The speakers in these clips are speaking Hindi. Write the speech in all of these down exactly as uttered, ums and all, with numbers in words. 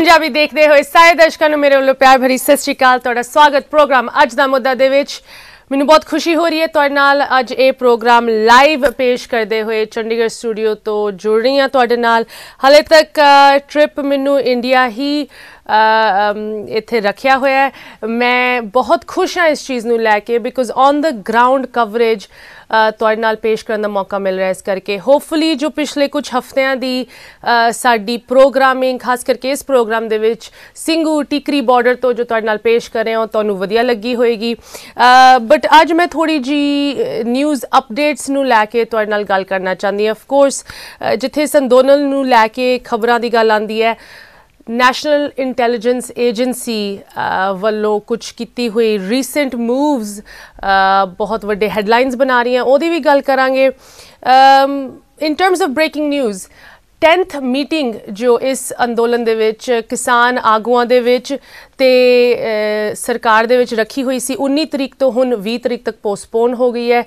पंजाबी देखते हुए सारे दर्शकों को मेरे वालों प्यार भरी सत श्री अकाल। तुहाडा स्वागत प्रोग्राम अज दा मुद्दा दे विच। मैनूं बहुत खुशी हो रही है तुहाडे नाल अज ये प्रोग्राम लाइव पेश करते हुए चंडीगढ़ स्टूडियो तो जुड़ रही हाँ तुहाडे नाल। हाले तक ट्रिप मैनूं इंडिया ही इत्थे रखिया होया है। मैं बहुत खुश हाँ इस चीज़ नूं लैके because on the ground coverage तुहाडे नाल पेश करन दा मौका मिल रहा है। इस करके होपफुली जो पिछले कुछ हफ्तियां दी साडी प्रोग्रामिंग खास करके इस प्रोग्राम दे विच सिंगू टिकरी बॉर्डर तो जो तुहाडे नाल पेश कर रहे हो तुहानूं वधिया लगी होएगी। बट अज मैं थोड़ी जी न्यूज़ अपडेट्स नूं लैके तुहाडे नाल गल करना चाहती हाँ। ऑफकोर्स जिथे संदोनल नूं लैके खबरां दी गल आंदी है, नैशनल इंटैलीजेंस एजेंसी वालों कुछ की हुई रीसेंट मूव्स बहुत वड्डे हैडलाइनस बना रही हैं। वो भी गल करांगे in terms of breaking news. Tenth meeting जो इस अंदोलन दे विच किसान आगुआं दे विच ते सरकार दे विच रखी हुई सी उन्नीस तरीक तो हुण बीस तरीक तक पोस्टपोन हो गई है।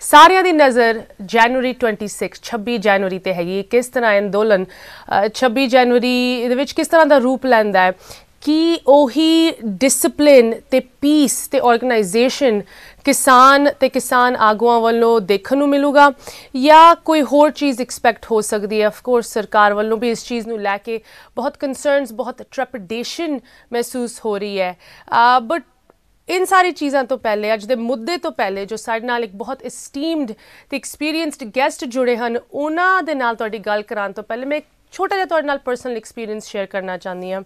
सारियां दी नज़र जनवरी छब्बीस छब्बी जनवरी ते हैगी। किस तरह अंदोलन छब्बी जनवरी दे विच किस तरह दा रूप लैंदा है कि ओही डिसिप्लिन ते पीस ते ऑर्गेनाइजेशन किसान ते किसान आगुआं वालों देखने मिलूगा या कोई होर चीज़ एक्सपैक्ट हो सकती है। ऑफकोर्स सरकार वालों भी इस चीज़ नूं लैके बहुत कंसर्नस बहुत ट्रेपिडेशन महसूस हो रही है। बट इन सारी चीज़ों तो पहले अज के मुद्दे तो पहले जो साढ़े नाल एक बहुत एस्टीम्ड ते एक्सपीरियंसड गैसट जुड़े हैं उन्हां दे नाल तुहाडी गल कराउण तो पहले मैं एक छोटा जिहा तुहाडे नाल पर्सनल एक्सपीरियंस शेयर करना चाहती हाँ।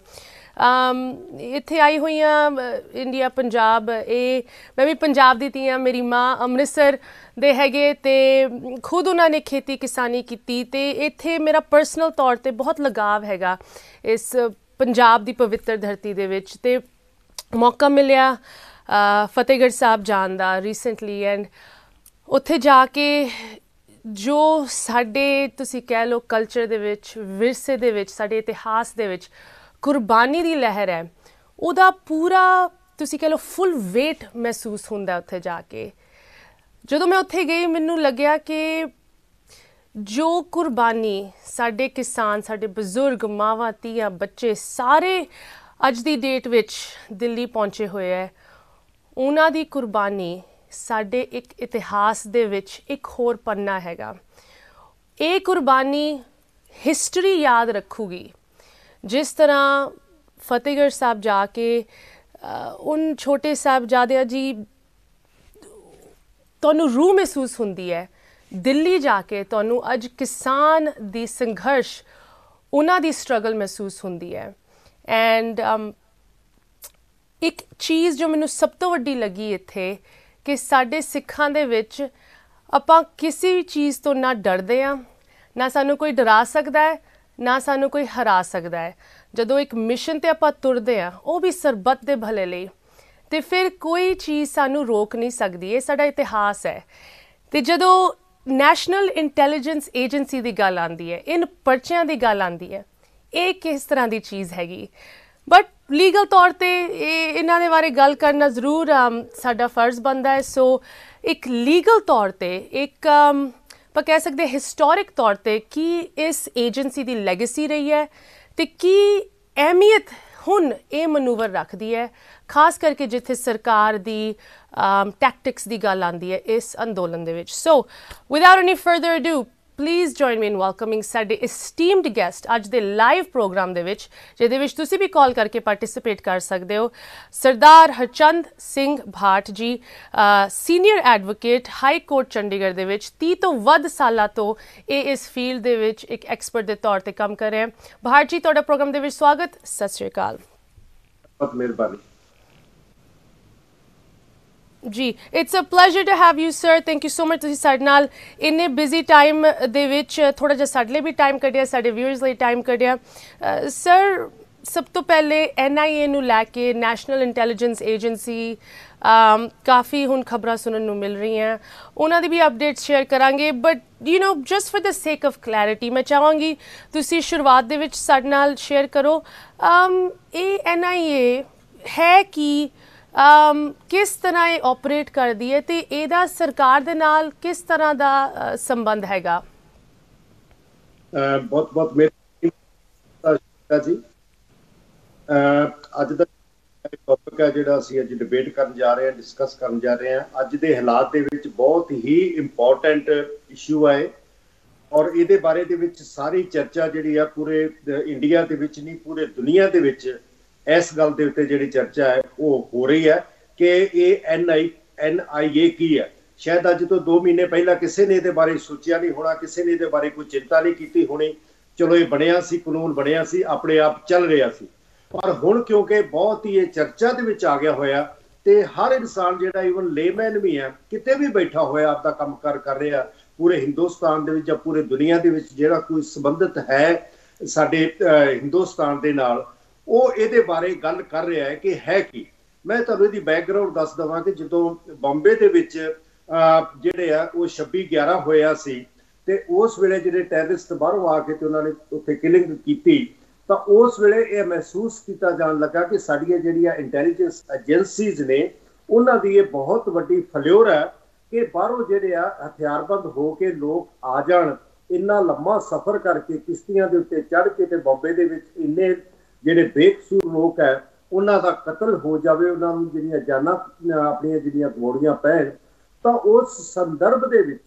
इत्थे आई हुई हाँ इंडिया पंजाब, ये मैं भी पंजाब दी ती हाँ। मेरी माँ अमृतसर दे हैगे ते खुद उन्होंने खेती किसानी की ते इत्थे मेरा परसनल तौर पर बहुत लगाव हैगा इस पंजाब की पवित्र धरती दे विच। ते मौका मिलिया फतेहगढ़ साहब जान दा रिसेंटली एंड उत्थे जाके जो साडे तुसी कह लो कल्चर दे विच विरसे दे विच साडे इतिहास दे विच कुर्बानी दी लहर है उदा पूरा तुसी कह लो फुल वेट महसूस हुंदा उत्थे जाके। जदों मैं उत्थे गई मैनूं लग्या कि जो कुर्बानी साडे किसान साडे बजुर्ग मावां धीआं बच्चे सारे अज दी डेट विच दिल्ली पहुंचे हुए है उन्हां दी कुर्बानी साडे एक इतिहास दे विच एक होर पन्ना हैगा। ये कुर्बानी हिस्टरी याद रखूगी। जिस तरह फतेहगढ़ साहब जाके उन छोटे साहबजादिया जी तुहानूं रूह महसूस हुंदी है। दिल्ली जाके तुहानूं अज किसान दी संघर्ष उन्हां दी स्ट्रगल महसूस हुंदी है। एंड um, एक चीज़ जो मैनूं सब तो वड्डी लगी इत्थे कि साडे सिखां दे विच आपां किसी भी चीज़ तो ना डरदे आं, ना सानूं कोई डरा सकदा है ना सानूं कोई हरा सकदा है। जदों एक मिशन ते आपां तुरदे आं वो भी सरबत दे भले लई ते फिर कोई चीज़ सानूं रोक नहीं सकदी। ये साडा इतिहास है। ते जदों नैशनल इंटैलीजेंस एजेंसी दी गल आंदी है इन पर्चियां दी गल आंदी है ये किस तरह की चीज़ हैगी। बट लीगल तौर पर इन्हां दे बारे गल करना जरूर साडा फर्ज बनता है। सो एक लीगल तौर पर एक आप कह सकते हिस्टोरिक तौर पर कि इस एजेंसी की लैगेसी रही है तो की अहमियत हुण ये मनूवर रखती है खास करके जिथे सरकार की टैक्टिक्स की गल आती है इस अंदोलन दे विच। So without any further ado please join me in welcoming साडे एस्टीम्ड गैसट अज दे लाइव प्रोग्राम दे विच जिहदे विच तुसी भी कॉल करके पार्टिसिपेट कर सकते हो। Sardar Harchand Singh Bhat ji senior advocate high court Chandigarh दे विच तीस तो वध साल तो ये इस फील्ड दे विच एक एक्सपर्ट दे तौर ते काम कर रहे हैं। भाट जी तुहाडा प्रोग्राम दे विच स्वागत। सत श्री अकाल। बहुत मेहरबानी जी। It's a pleasure to have you sir. Thank you so much. तुसी साडे नाल इन्ने बिजी टाइम दे विच थोड़ा जिहा साडे लई भी टाइम कड्ढिया साडे व्यूअर्स लई टाइम कड्ढिया। सर सब तो पहले एन आई ए नूं लैके नैशनल इंटैलीजेंस एजेंसी काफ़ी हुण खबरां सुनन नूं मिल रही हैं उन्हां दी भी अपडेट्स शेयर करांगे। But you know just for the sake of clarity मैं चाहांगी तुसी शुरुआत दे विच साडे नाल शेयर करो ये एन आई ए है कि Um, किस तरह ये ऑपरेट करती है ते एदा सरकार दे नाल किस तरह दा संबंध हैगा। बहुत बहुत मेहरबानी जी। ਅੱਜ ਦਾ ਟੌਪਿਕ ਹੈ ਜਿਹੜਾ ਅਸੀਂ ਅੱਜ ਡਿਬੇਟ ਕਰਨ ਜਾ ਰਹੇ ਹਾਂ, ਡਿਸਕਸ ਕਰਨ ਜਾ ਰਹੇ ਹਾਂ। ਅੱਜ ਦੇ ਹਾਲਾਤ ਦੇ ਵਿੱਚ ਬਹੁਤ ਹੀ ਇੰਪੋਰਟੈਂਟ ਇਸ਼ੂ ਹੈ ਔਰ ਇਹਦੇ ਬਾਰੇ ਦੇ ਵਿੱਚ ਸਾਰੀ ਚਰਚਾ ਜਿਹੜੀ ਆ ਪੂਰੇ ਇੰਡੀਆ ਦੇ ਵਿੱਚ ਨਹੀਂ ਪੂਰੇ ਦੁਨੀਆ ਦੇ ਵਿੱਚ ਇਸ ਗੱਲ ਦੇ ਉੱਤੇ ਜਿਹੜੀ ਚਰਚਾ ਹੈ ਉਹ ਹੋ ਰਹੀ ਹੈ ਕਿ ਇਹ ਐਨ ਆਈ ਐਨ ਆਈ ਏ ਕੀ ਹੈ। ਸ਼ਾਇਦ ਅੱਜ ਤੋਂ ਦੋ ਮਹੀਨੇ ਪਹਿਲਾਂ ਕਿਸੇ ਨੇ ਇਹਦੇ ਬਾਰੇ ਸੋਚਿਆ ਨਹੀਂ ਹੋਣਾ, ਕਿਸੇ ਨੇ ਇਹਦੇ ਬਾਰੇ ਕੋਈ ਚਿੰਤਾ ਨਹੀਂ ਕੀਤੀ ਹੋਣੀ। ਚਲੋ ਇਹ ਬਣਿਆ ਸੀ, ਕਾਨੂੰਨ ਬਣਿਆ ਸੀ, ਆਪਣੇ ਆਪ ਚੱਲ ਰਿਹਾ ਸੀ, ਪਰ ਹੁਣ ਕਿਉਂਕਿ ਬਹੁਤ ਹੀ ਇਹ ਚਰਚਾ ਦੇ ਵਿੱਚ ਆ ਗਿਆ ਹੋਇਆ ਤੇ ਹਰ ਇਨਸਾਨ ਜਿਹੜਾ ਈਵਨ ਲੇਮੈਨ ਵੀ ਹੈ ਕਿਤੇ ਵੀ ਬੈਠਾ ਹੋਇਆ ਆਪਦਾ ਕੰਮਕਾਰ ਕਰ ਰਿਹਾ ਪੂਰੇ ਹਿੰਦੁਸਤਾਨ ਦੇ ਵਿੱਚ ਜਾਂ ਪੂਰੇ ਦੁਨੀਆ ਦੇ ਵਿੱਚ ਜਿਹੜਾ ਕੋਈ ਸੰਬੰਧਿਤ ਹੈ ਸਾਡੇ ਹਿੰਦੁਸਤਾਨ ਦੇ ਨਾਲ, ਉਹ ਇਹਦੇ ਬਾਰੇ ਗੱਲ ਕਰ ਰਿਹਾ ਹੈ ਕਿ ਹੈ ਕੀ। ਮੈਂ ਤੁਹਾਨੂੰ ਇਹਦੀ ਬੈਕਗ੍ਰਾਉਂਡ ਦੱਸ ਦੇਵਾਂ ਕਿ ਜਦੋਂ ਬੰਬੇ ਦੇ ਵਿੱਚ ਜਿਹੜੇ ਆ ਉਹ ਛੱਬੀ ਗਿਆਰਾਂ ਹੋਇਆ ਸੀ ਤੇ ਉਸ ਵੇਲੇ ਜਿਹੜੇ ਟੈਰਰਿਸਟ ਬਾਹਰੋਂ ਆ ਕੇ ਤੇ ਉਹਨਾਂ ਨੇ ਉੱਥੇ ਕਿਲਿੰਗ ਕੀਤੀ ਤਾਂ ਉਸ ਵੇਲੇ ਇਹ ਮਹਿਸੂਸ ਕੀਤਾ ਜਾਣ ਲੱਗਾ ਕਿ ਸਾਡੀਆਂ ਜਿਹੜੀਆਂ ਇੰਟੈਲੀਜੈਂਸ ਏਜੰਸੀਜ਼ ਨੇ ਉਹਨਾਂ ਦੀ ਇਹ ਬਹੁਤ ਵੱਡੀ ਫਲਿਓਰ ਹੈ ਕਿ ਬਾਹਰੋਂ ਜਿਹੜੇ ਆ ਹਥਿਆਰਬੰਦ ਹੋ ਕੇ ਲੋਕ ਆ ਜਾਣ, ਇੰਨਾ ਲੰਮਾ ਸਫ਼ਰ ਕਰਕੇ ਕਿਸ਼ਤੀਆਂ ਦੇ ਉੱਤੇ ਚੜ੍ਹ ਕੇ ਤੇ ਬੰਬੇ ਦੇ ਵਿੱਚ ਇੰਨੇ ਜਿਹੜੇ ਬੇਕਸੂਰ ਲੋਕ ਹੈ ਉਹਨਾਂ ਦਾ ਕਤਲ ਹੋ ਜਾਵੇ, ਉਹਨਾਂ ਨੂੰ ਜਿਹੜੀਆਂ ਜਾਨਾਂ ਆਪਣੀਆਂ ਜਿਹੜੀਆਂ ਗਵਾਉਣੀਆਂ ਪੈਣ। ਤਾਂ ਉਸ ਸੰਦਰਭ ਦੇ ਵਿੱਚ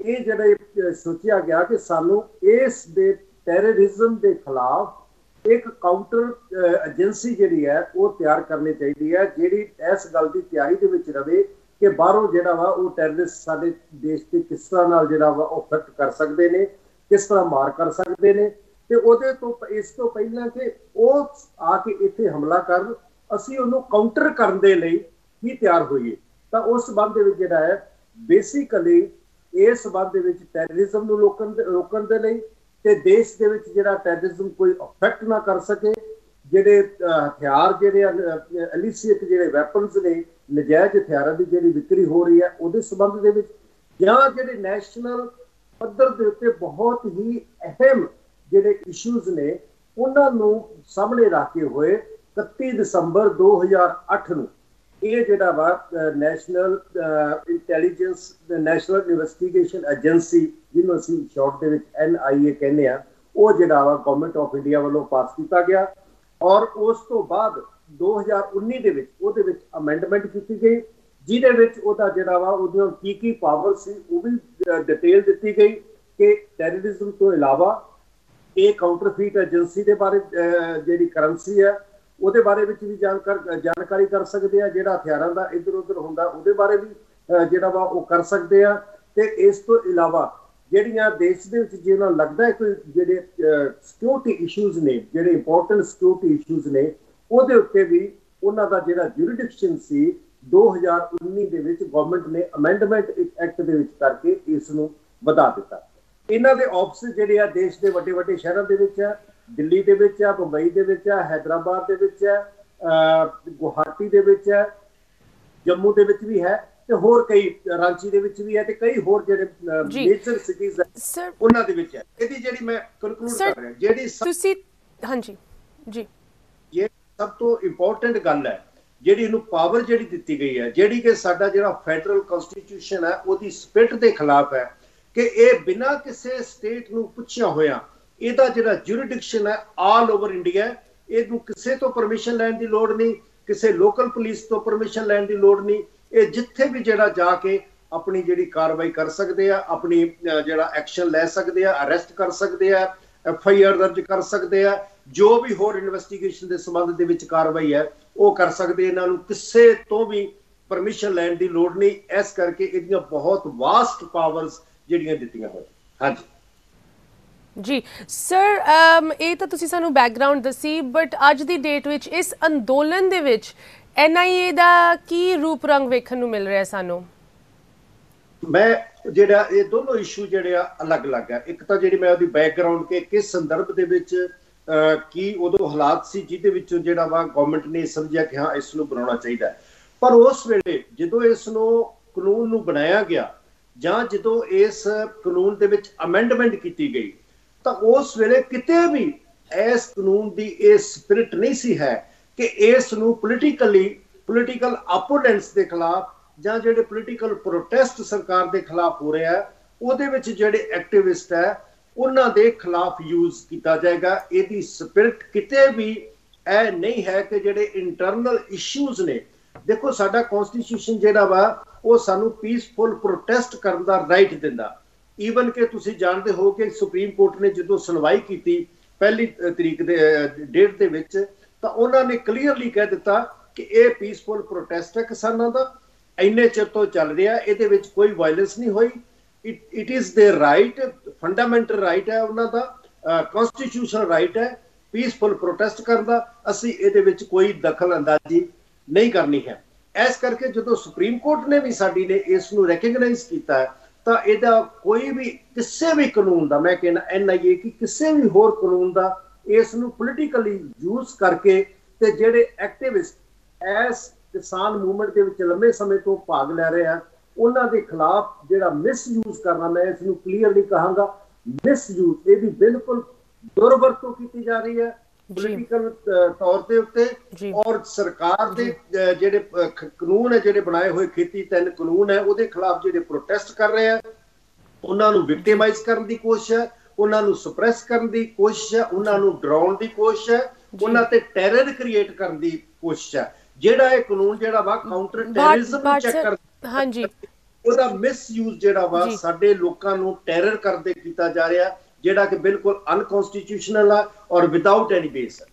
ਇਹ ਜਿਹੜਾ ਸੋਚਿਆ ਗਿਆ ਕਿ ਸਾਨੂੰ ਇਸ ਦੇ ਟੈਰਰਿਜ਼ਮ ਦੇ ਖਿਲਾਫ एक काउंटर एजेंसी जी है वो तैयार करनी चाहिए है जी इस गल की तैयारी के रवे कि बाहरों जोड़ा वा वो टैररिस्ट साडे देश के किस तरह जोड़ा वा इफेक्ट कर सकते हैं, किस तरह मार कर सकते हैं तो वो तो इस तो पहले कि वो आके इतने हमला कर असी उन्होंने काउंटर करने ही तैयार होइए। तो उस संबंध में जोड़ा है बेसिकली इस संबंध में टैररिज्म रोकन रोकन के लिए ਤੇ ਦੇਸ਼ ਦੇ ਵਿੱਚ ਜਿਹੜਾ ਟੈਰਰਿਜ਼ਮ ਕੋਈ ਅਫੈਕਟ ਨਾ ਕਰ ਸਕੇ, ਜਿਹੜੇ ਹਥਿਆਰ ਜਿਹੜੇ ਇਲਿਸਿਟ ਜਿਹੜੇ ਵੈਪਨਸ ਨੇ ਨਜਾਇਜ਼ ਹਥਿਆਰਾਂ ਦੀ ਜਿਹੜੀ ਵਿਕਰੀ ਹੋ ਰਹੀ ਹੈ ਉਹਦੇ ਸੰਬੰਧ ਦੇ ਵਿੱਚ ਜਾਂ ਜਿਹੜੇ ਨੈਸ਼ਨਲ ਪੱਧਰ ਦੇ ਉੱਤੇ ਬਹੁਤ ਹੀ ਅਹਿਮ ਜਿਹੜੇ ਇਸ਼ੂਜ਼ ਨੇ ਉਹਨਾਂ ਨੂੰ ਸਾਹਮਣੇ ਰੱਖ ਕੇ ਹੋਏ ਇਕੱਤੀ ਦਸੰਬਰ ਦੋ ਹਜ਼ਾਰ ਅੱਠ ਨੂੰ ਇਹ ਜਿਹੜਾ ਵਾ national intelligence national investigation agency ਜਿਹਨੂੰ ਅਸੀਂ ਸ਼ਾਰਟ ਦੇ ਵਿੱਚ ਐਨ ਆਈ ਏ ਕਹਿੰਦੇ ਹਾਂ ਉਹ ਜਿਹੜਾ ਵਾ ਗੌਰਮੈਂਟ ਆਫ ਇੰਡੀਆ ਵੱਲੋਂ ਪਾਸ ਕੀਤਾ ਗਿਆ ਔਰ ਉਸ ਤੋਂ ਬਾਅਦ ਦੋ ਹਜ਼ਾਰ ਉੱਨੀ ਦੇ ਵਿੱਚ ਉਹਦੇ ਵਿੱਚ ਅਮੈਂਡਮੈਂਟ ਕੀਤੀ ਗਈ ਜਿਹਦੇ ਵਿੱਚ ਉਹਦਾ ਜਿਹੜਾ ਵਾ ਉਹਦੀਆਂ ਕੀ ਕੀ ਪਾਵਰ ਸੀ ਉਹ ਵੀ ਡਿਟੇਲ ਦਿੱਤੀ ਗਈ ਕਿ ਟੈਰਰਿਜ਼ਮ ਤੋਂ ਇਲਾਵਾ ਇਹ ਕਾਊਂਟਰਫੀਟ ਏਜੰਸੀ ਦੇ ਬਾਰੇ ਜਿਹੜੀ ਕਰੰਸੀ ਹੈ ਉਹਦੇ ਬਾਰੇ ਵਿੱਚ ਵੀ ਜਾਣਕਾਰੀ ਜਾਣਕਾਰੀ ਕਰ ਸਕਦੇ ਆ, ਜਿਹੜਾ ਹਥਿਆਰਾਂ ਦਾ ਇੱਧਰ ਉੱਧਰ ਹੁੰਦਾ ਉਹਦੇ ਬਾਰੇ ਵੀ ਜਿਹੜਾ ਵਾ ਉਹ ਕਰ ਸਕਦੇ ਆ। ਤੇ ਇਸ ਤੋਂ ਇਲਾਵਾ ਜਿਹੜੀਆਂ ਦੇਸ਼ ਦੇ ਵਿੱਚ ਜਿਹਨਾਂ ਲੱਗਦਾ ਹੈ ਕੋਈ ਜਿਹੜੇ ਸਿਕਿਉਰਿਟੀ ਇਸ਼ੂਜ਼ ਨੇ ਜਿਹੜੇ ਇੰਪੋਰਟੈਂਟ ਸਿਕਿਉਰਿਟੀ ਇਸ਼ੂਜ਼ ਨੇ ਉਹਦੇ ਉੱਤੇ ਵੀ ਉਹਨਾਂ ਦਾ ਜਿਹੜਾ ਜੁਰੀਡਿਕਸ਼ਨ ਸੀ ਦੋ ਹਜ਼ਾਰ ਉੱਨੀ ਦੇ ਵਿੱਚ ਗਵਰਨਮੈਂਟ ਨੇ ਅਮੈਂਡਮੈਂਟ ਐਕਟ ਦੇ ਵਿੱਚ ਕਰਕੇ ਇਸ ਨੂੰ ਵਧਾ ਦਿੱਤਾ। ਇਹਨਾਂ ਦੇ ਆਫਿਸ ਜਿਹੜੇ ਆ ਦੇਸ਼ ਦੇ ਵੱਡੇ ਵੱਡੇ ਸ਼ਹਿਰਾਂ ਦੇ ਵਿੱਚ ਆ, ਦਿੱਲੀ ਦੇ ਵਿੱਚ ਆ, ਮੁੰਬਈ ਦੇ ਵਿੱਚ ਆ, ਹੈਦਰਾਬਾਦ ਦੇ ਵਿੱਚ ਆ, ਗੁਹਾਟੀ ਦੇ ਵਿੱਚ ਆ, ਜੰਮੂ ਦੇ ਵਿੱਚ ਵੀ ਹੈ ਤੇ ਹੋਰ ਕਈ ਰਾਂਚੀ ਦੇ ਵਿੱਚ ਵੀ ਹੈ ਤੇ ਕਈ ਹੋਰ ਜਿਹੜੇ ਮੇਜਰ ਸਿਟੀਜ਼ ਹੈ ਉਹਨਾਂ ਦੇ ਵਿੱਚ ਹੈ। ਇਹਦੀ ਜਿਹੜੀ ਮੈਂ ਕਨਕਲੂਡ ਕਰ ਰਿਹਾ ਜਿਹੜੀ ਤੁਸੀਂ ਹਾਂਜੀ ਜੀ ਇਹ ਸਭ ਤੋਂ ਇੰਪੋਰਟੈਂਟ ਗੱਲ ਹੈ ਜਿਹੜੀ ਇਹਨੂੰ ਪਾਵਰ ਜਿਹੜੀ ਦਿੱਤੀ ਗਈ ਹੈ ਜਿਹੜੀ ਕਿ ਸਾਡਾ ਜਿਹੜਾ ਫੈਡਰਲ ਕਨਸਟੀਟਿਊਸ਼ਨ ਹੈ ਉਹਦੀ ਸਪਿਰਿਟ ਦੇ ਖਿਲਾਫ ਹੈ ਕਿ ਇਹ ਬਿਨਾਂ ਕਿਸੇ ਸਟੇਟ ਨੂੰ ਪੁੱਛਿਆ ਹੋਇਆ ਇਹਦਾ ਜਿਹੜਾ ਜੁਰੀਡਿਕਸ਼ਨ ਹੈ ਆਲ ਓਵਰ ਇੰਡੀਆ, ਇਹਨੂੰ ਕਿਸੇ ਤੋਂ ਪਰਮਿਸ਼ਨ ਲੈਣ ਦੀ ਲੋੜ ਨਹੀਂ, ਕਿਸੇ ਲੋਕਲ ਪੁਲਿਸ ਤੋਂ ਪਰਮਿਸ਼ਨ ਲੈਣ ਦੀ ਲੋੜ ਨਹੀਂ, ਇਹ ਜਿੱਥੇ ਵੀ ਜਿਹੜਾ ਜਾ ਕੇ ਆਪਣੀ ਜਿਹੜੀ ਕਾਰਵਾਈ ਕਰ ਸਕਦੇ ਆ, ਆਪਣੀ ਜਿਹੜਾ ਐਕਸ਼ਨ ਲੈ ਸਕਦੇ ਆ, ਅਰੈਸਟ ਕਰ ਸਕਦੇ ਆ, ਐਫ ਆਈ ਆਰ ਦਰਜ ਕਰ ਸਕਦੇ ਆ, ਜੋ ਵੀ ਹੋਰ ਇਨਵੈਸਟੀਗੇਸ਼ਨ ਦੇ ਸੰਬੰਧ ਦੇ ਵਿੱਚ ਕਾਰਵਾਈ ਹੈ ਉਹ ਕਰ ਸਕਦੇ। ਇਹਨਾਂ ਨੂੰ ਕਿਸੇ ਤੋਂ ਵੀ ਪਰਮਿਸ਼ਨ ਲੈਣ ਦੀ ਲੋੜ ਨਹੀਂ, ਇਸ ਕਰਕੇ ਇਹਦੀਆਂ ਬਹੁਤ ਵਾਸਟ ਪਾਵਰਸ ਜਿਹੜੀਆਂ ਦਿੱਤੀਆਂ ਹੋਈਆਂ। ਹਾਂਜੀ जी सर, ये तो तुसी सानू बैकग्राउंड दसी, बट अज दी डेट विच इस अंदोलन दे विच एन आई ए दा की रूप रंग वेखन नू मिल रहा है सानू। मैं जेड़ा ये दोनों इशू जेड़े अलग अलग है, एक तो जेड़ी मैं ओदी बैकग्राउंड के किस संदर्भ दे विच की उदों हालात सी जिहदे विचों जेड़ा वा गवर्नमेंट ने समझिया कि हाँ इस नू बनाउणा चाहीदा है, पर उस वेले जदों इस नू कानून नू बनाया गया जां जदों इस कानून दे विच अमेंडमेंट कीती गई ਤਾਂ ਉਸ ਵੇਲੇ ਕਿਤੇ ਵੀ ਇਸ ਕਾਨੂੰਨ ਦੀ ਇਹ ਸਪਿਰਿਟ ਨਹੀਂ ਸੀ ਹੈ ਕਿ ਇਸ ਨੂੰ ਪੋਲੀਟੀਕਲੀ ਪੋਲੀਟੀਕਲ ਆਪੋਨੈਂਟਸ ਦੇ ਖਿਲਾਫ ਜਾਂ ਜਿਹੜੇ ਪੋਲੀਟੀਕਲ ਪ੍ਰੋਟੈਸਟ ਸਰਕਾਰ ਦੇ ਖਿਲਾਫ ਹੋ ਰਿਹਾ ਹੈ ਉਹਦੇ ਵਿੱਚ ਜਿਹੜੇ ਐਕਟਿਵਿਸਟ ਹੈ ਉਹਨਾਂ ਦੇ ਖਿਲਾਫ ਯੂਜ਼ ਕੀਤਾ ਜਾਏਗਾ। ਇਹਦੀ ਸਪਿਰਿਟ ਕਿਤੇ ਵੀ ਇਹ ਨਹੀਂ ਹੈ ਕਿ ਜਿਹੜੇ ਇੰਟਰਨਲ ਇਸ਼ੂਜ਼ ਨੇ। ਦੇਖੋ ਸਾਡਾ ਕਨਸਟੀਟਿਊਸ਼ਨ ਜਿਹੜਾ ਵਾ ਉਹ ਸਾਨੂੰ ਪੀਸਫੁਲ ਪ੍ਰੋਟੈਸਟ ਕਰਨ ਦਾ ਰਾਈਟ ਦਿੰਦਾ। ਈਵਨ ਕਿ ਤੁਸੀਂ ਜਾਣਦੇ ਹੋ ਕਿ ਸੁਪਰੀਮ ਕੋਰਟ ਨੇ ਜਦੋਂ ਸੁਣਵਾਈ ਕੀਤੀ ਪਹਿਲੀ ਤਰੀਕ ਦੇ ਡੇਟ ਦੇ ਵਿੱਚ ਤਾਂ ਉਹਨਾਂ ਨੇ ਕਲੀਅਰਲੀ ਕਹਿ ਦਿੱਤਾ ਕਿ ਇਹ ਪੀਸਫੁਲ ਪ੍ਰੋਟੈਸਟ ਹੈ ਕਿਸਾਨਾਂ ਦਾ, ਇੰਨੇ ਚਿਰ ਤੋਂ ਚੱਲ ਰਿਹਾ, ਇਹਦੇ ਵਿੱਚ ਕੋਈ ਵਾਇਲੈਂਸ ਨਹੀਂ ਹੋਈ। It is there right, fundamental right ਹੈ ਉਹਨਾਂ ਦਾ, ਕਨਸਟੀਟਿਊਸ਼ਨਲ ਰਾਈਟ ਹੈ ਪੀਸਫੁਲ ਪ੍ਰੋਟੈਸਟ ਕਰਨ ਦਾ। ਅਸੀਂ ਇਹਦੇ ਵਿੱਚ ਕੋਈ ਦਖਲ ਅੰਦਾਜ਼ੀ ਨਹੀਂ ਕਰਨੀ ਹੈ। ਇਸ ਕਰਕੇ ਜਦੋਂ ਸੁਪਰੀਮ ਕੋਰਟ ਨੇ ਵੀ ਸਾਡੀ ਨੇ ਇਸ ਨੂੰ ਰੈਕਗਨਾਈਜ਼ ਕੀਤਾ ਤਾਂ ਇਹਦਾ ਕੋਈ ਵੀ ਕਿਸੇ ਵੀ ਕਾਨੂੰਨ ਦਾ, ਮੈਂ ਕਹਿੰਦਾ ਐਨ ਆਈ ਏ ਕਿ ਕਿਸੇ ਵੀ ਹੋਰ ਕਾਨੂੰਨ ਦਾ ਇਸ ਨੂੰ ਪੋਲੀਟੀਕਲੀ ਯੂਜ਼ ਕਰਕੇ ਤੇ ਜਿਹੜੇ ਐਕਟਿਵਿਸਟ ਇਸ ਕਿਸਾਨ ਮੂਵਮੈਂਟ ਦੇ ਵਿੱਚ ਲੰਮੇ ਸਮੇਂ ਤੋਂ ਭਾਗ ਲੈ ਰਹੇ ਆ ਉਹਨਾਂ ਦੇ ਖਿਲਾਫ ਜਿਹੜਾ ਮਿਸਯੂਜ਼ ਕਰਨਾ, ਮੈਂ ਇਸ ਨੂੰ ਕਲੀਅਰਲੀ ਕਹਾਂਗਾ ਮਿਸਯੂਜ਼, ਇਹਦੀ ਬਿਲਕੁਲ ਦੁਰਵਰਤੋਂ ਕੀਤੀ ਜਾ ਰਹੀ ਹੈ ਪੋਲੀਟੀਕਲ ਤੌਰ ਦੇ ਉੱਤੇ। ਔਰ ਸਰਕਾਰ ਦੇ ਜਿਹੜੇ ਕਾਨੂੰਨ ਹੈ ਜਿਹੜੇ ਬਣਾਏ ਹੋਏ ਖੇਤੀ ਤਿੰਨ ਕਾਨੂੰਨ ਹੈ ਉਹਦੇ ਖਿਲਾਫ ਜਿਹੜੇ ਪ੍ਰੋਟੈਸਟ ਕਰ ਰਹੇ ਆ ਉਹਨਾਂ ਨੂੰ ਵਿਕਟੀਮਾਈਜ਼ ਕਰਨ ਦੀ ਕੋਸ਼ਿਸ਼ ਹੈ, ਉਹਨਾਂ ਨੂੰ ਸੁਪਰੈਸ ਕਰਨ ਦੀ ਕੋਸ਼ਿਸ਼ ਹੈ, ਉਹਨਾਂ ਨੂੰ ਡਰਾਉਣ ਦੀ ਕੋਸ਼ਿਸ਼ ਹੈ, ਉਹਨਾਂ ਤੇ ਟੈਰਰ ਕ੍ਰੀਏਟ ਕਰਨ ਦੀ ਕੋਸ਼ਿਸ਼ ਹੈ। ਜਿਹੜਾ ਇਹ ਕਾਨੂੰਨ ਜਿਹੜਾ ਵਾ ਕਾਊਂਟਰ ਟੈਰਰਿਜ਼ਮ ਨੂੰ ਚੈੱਕ ਕਰਦਾ, ਹਾਂਜੀ, ਉਹਦਾ ਮਿਸਯੂਜ਼ ਜਿਹੜਾ ਵਾ ਸਾਡੇ ਲੋਕਾਂ ਨੂੰ ਟੈਰਰ ਕਰਦੇ ਕੀਤਾ ਜਾ ਰਿਹਾ ਜਿਹੜਾ ਕਿ ਬਿਲਕੁਲ ਅਨਕਨਸਟੀਟਿਊਸ਼ਨਲ ਹੈ ਔਰ ਵਿਦਆਊਟ ਐਨੀ ਬੇਸ ਹੈ।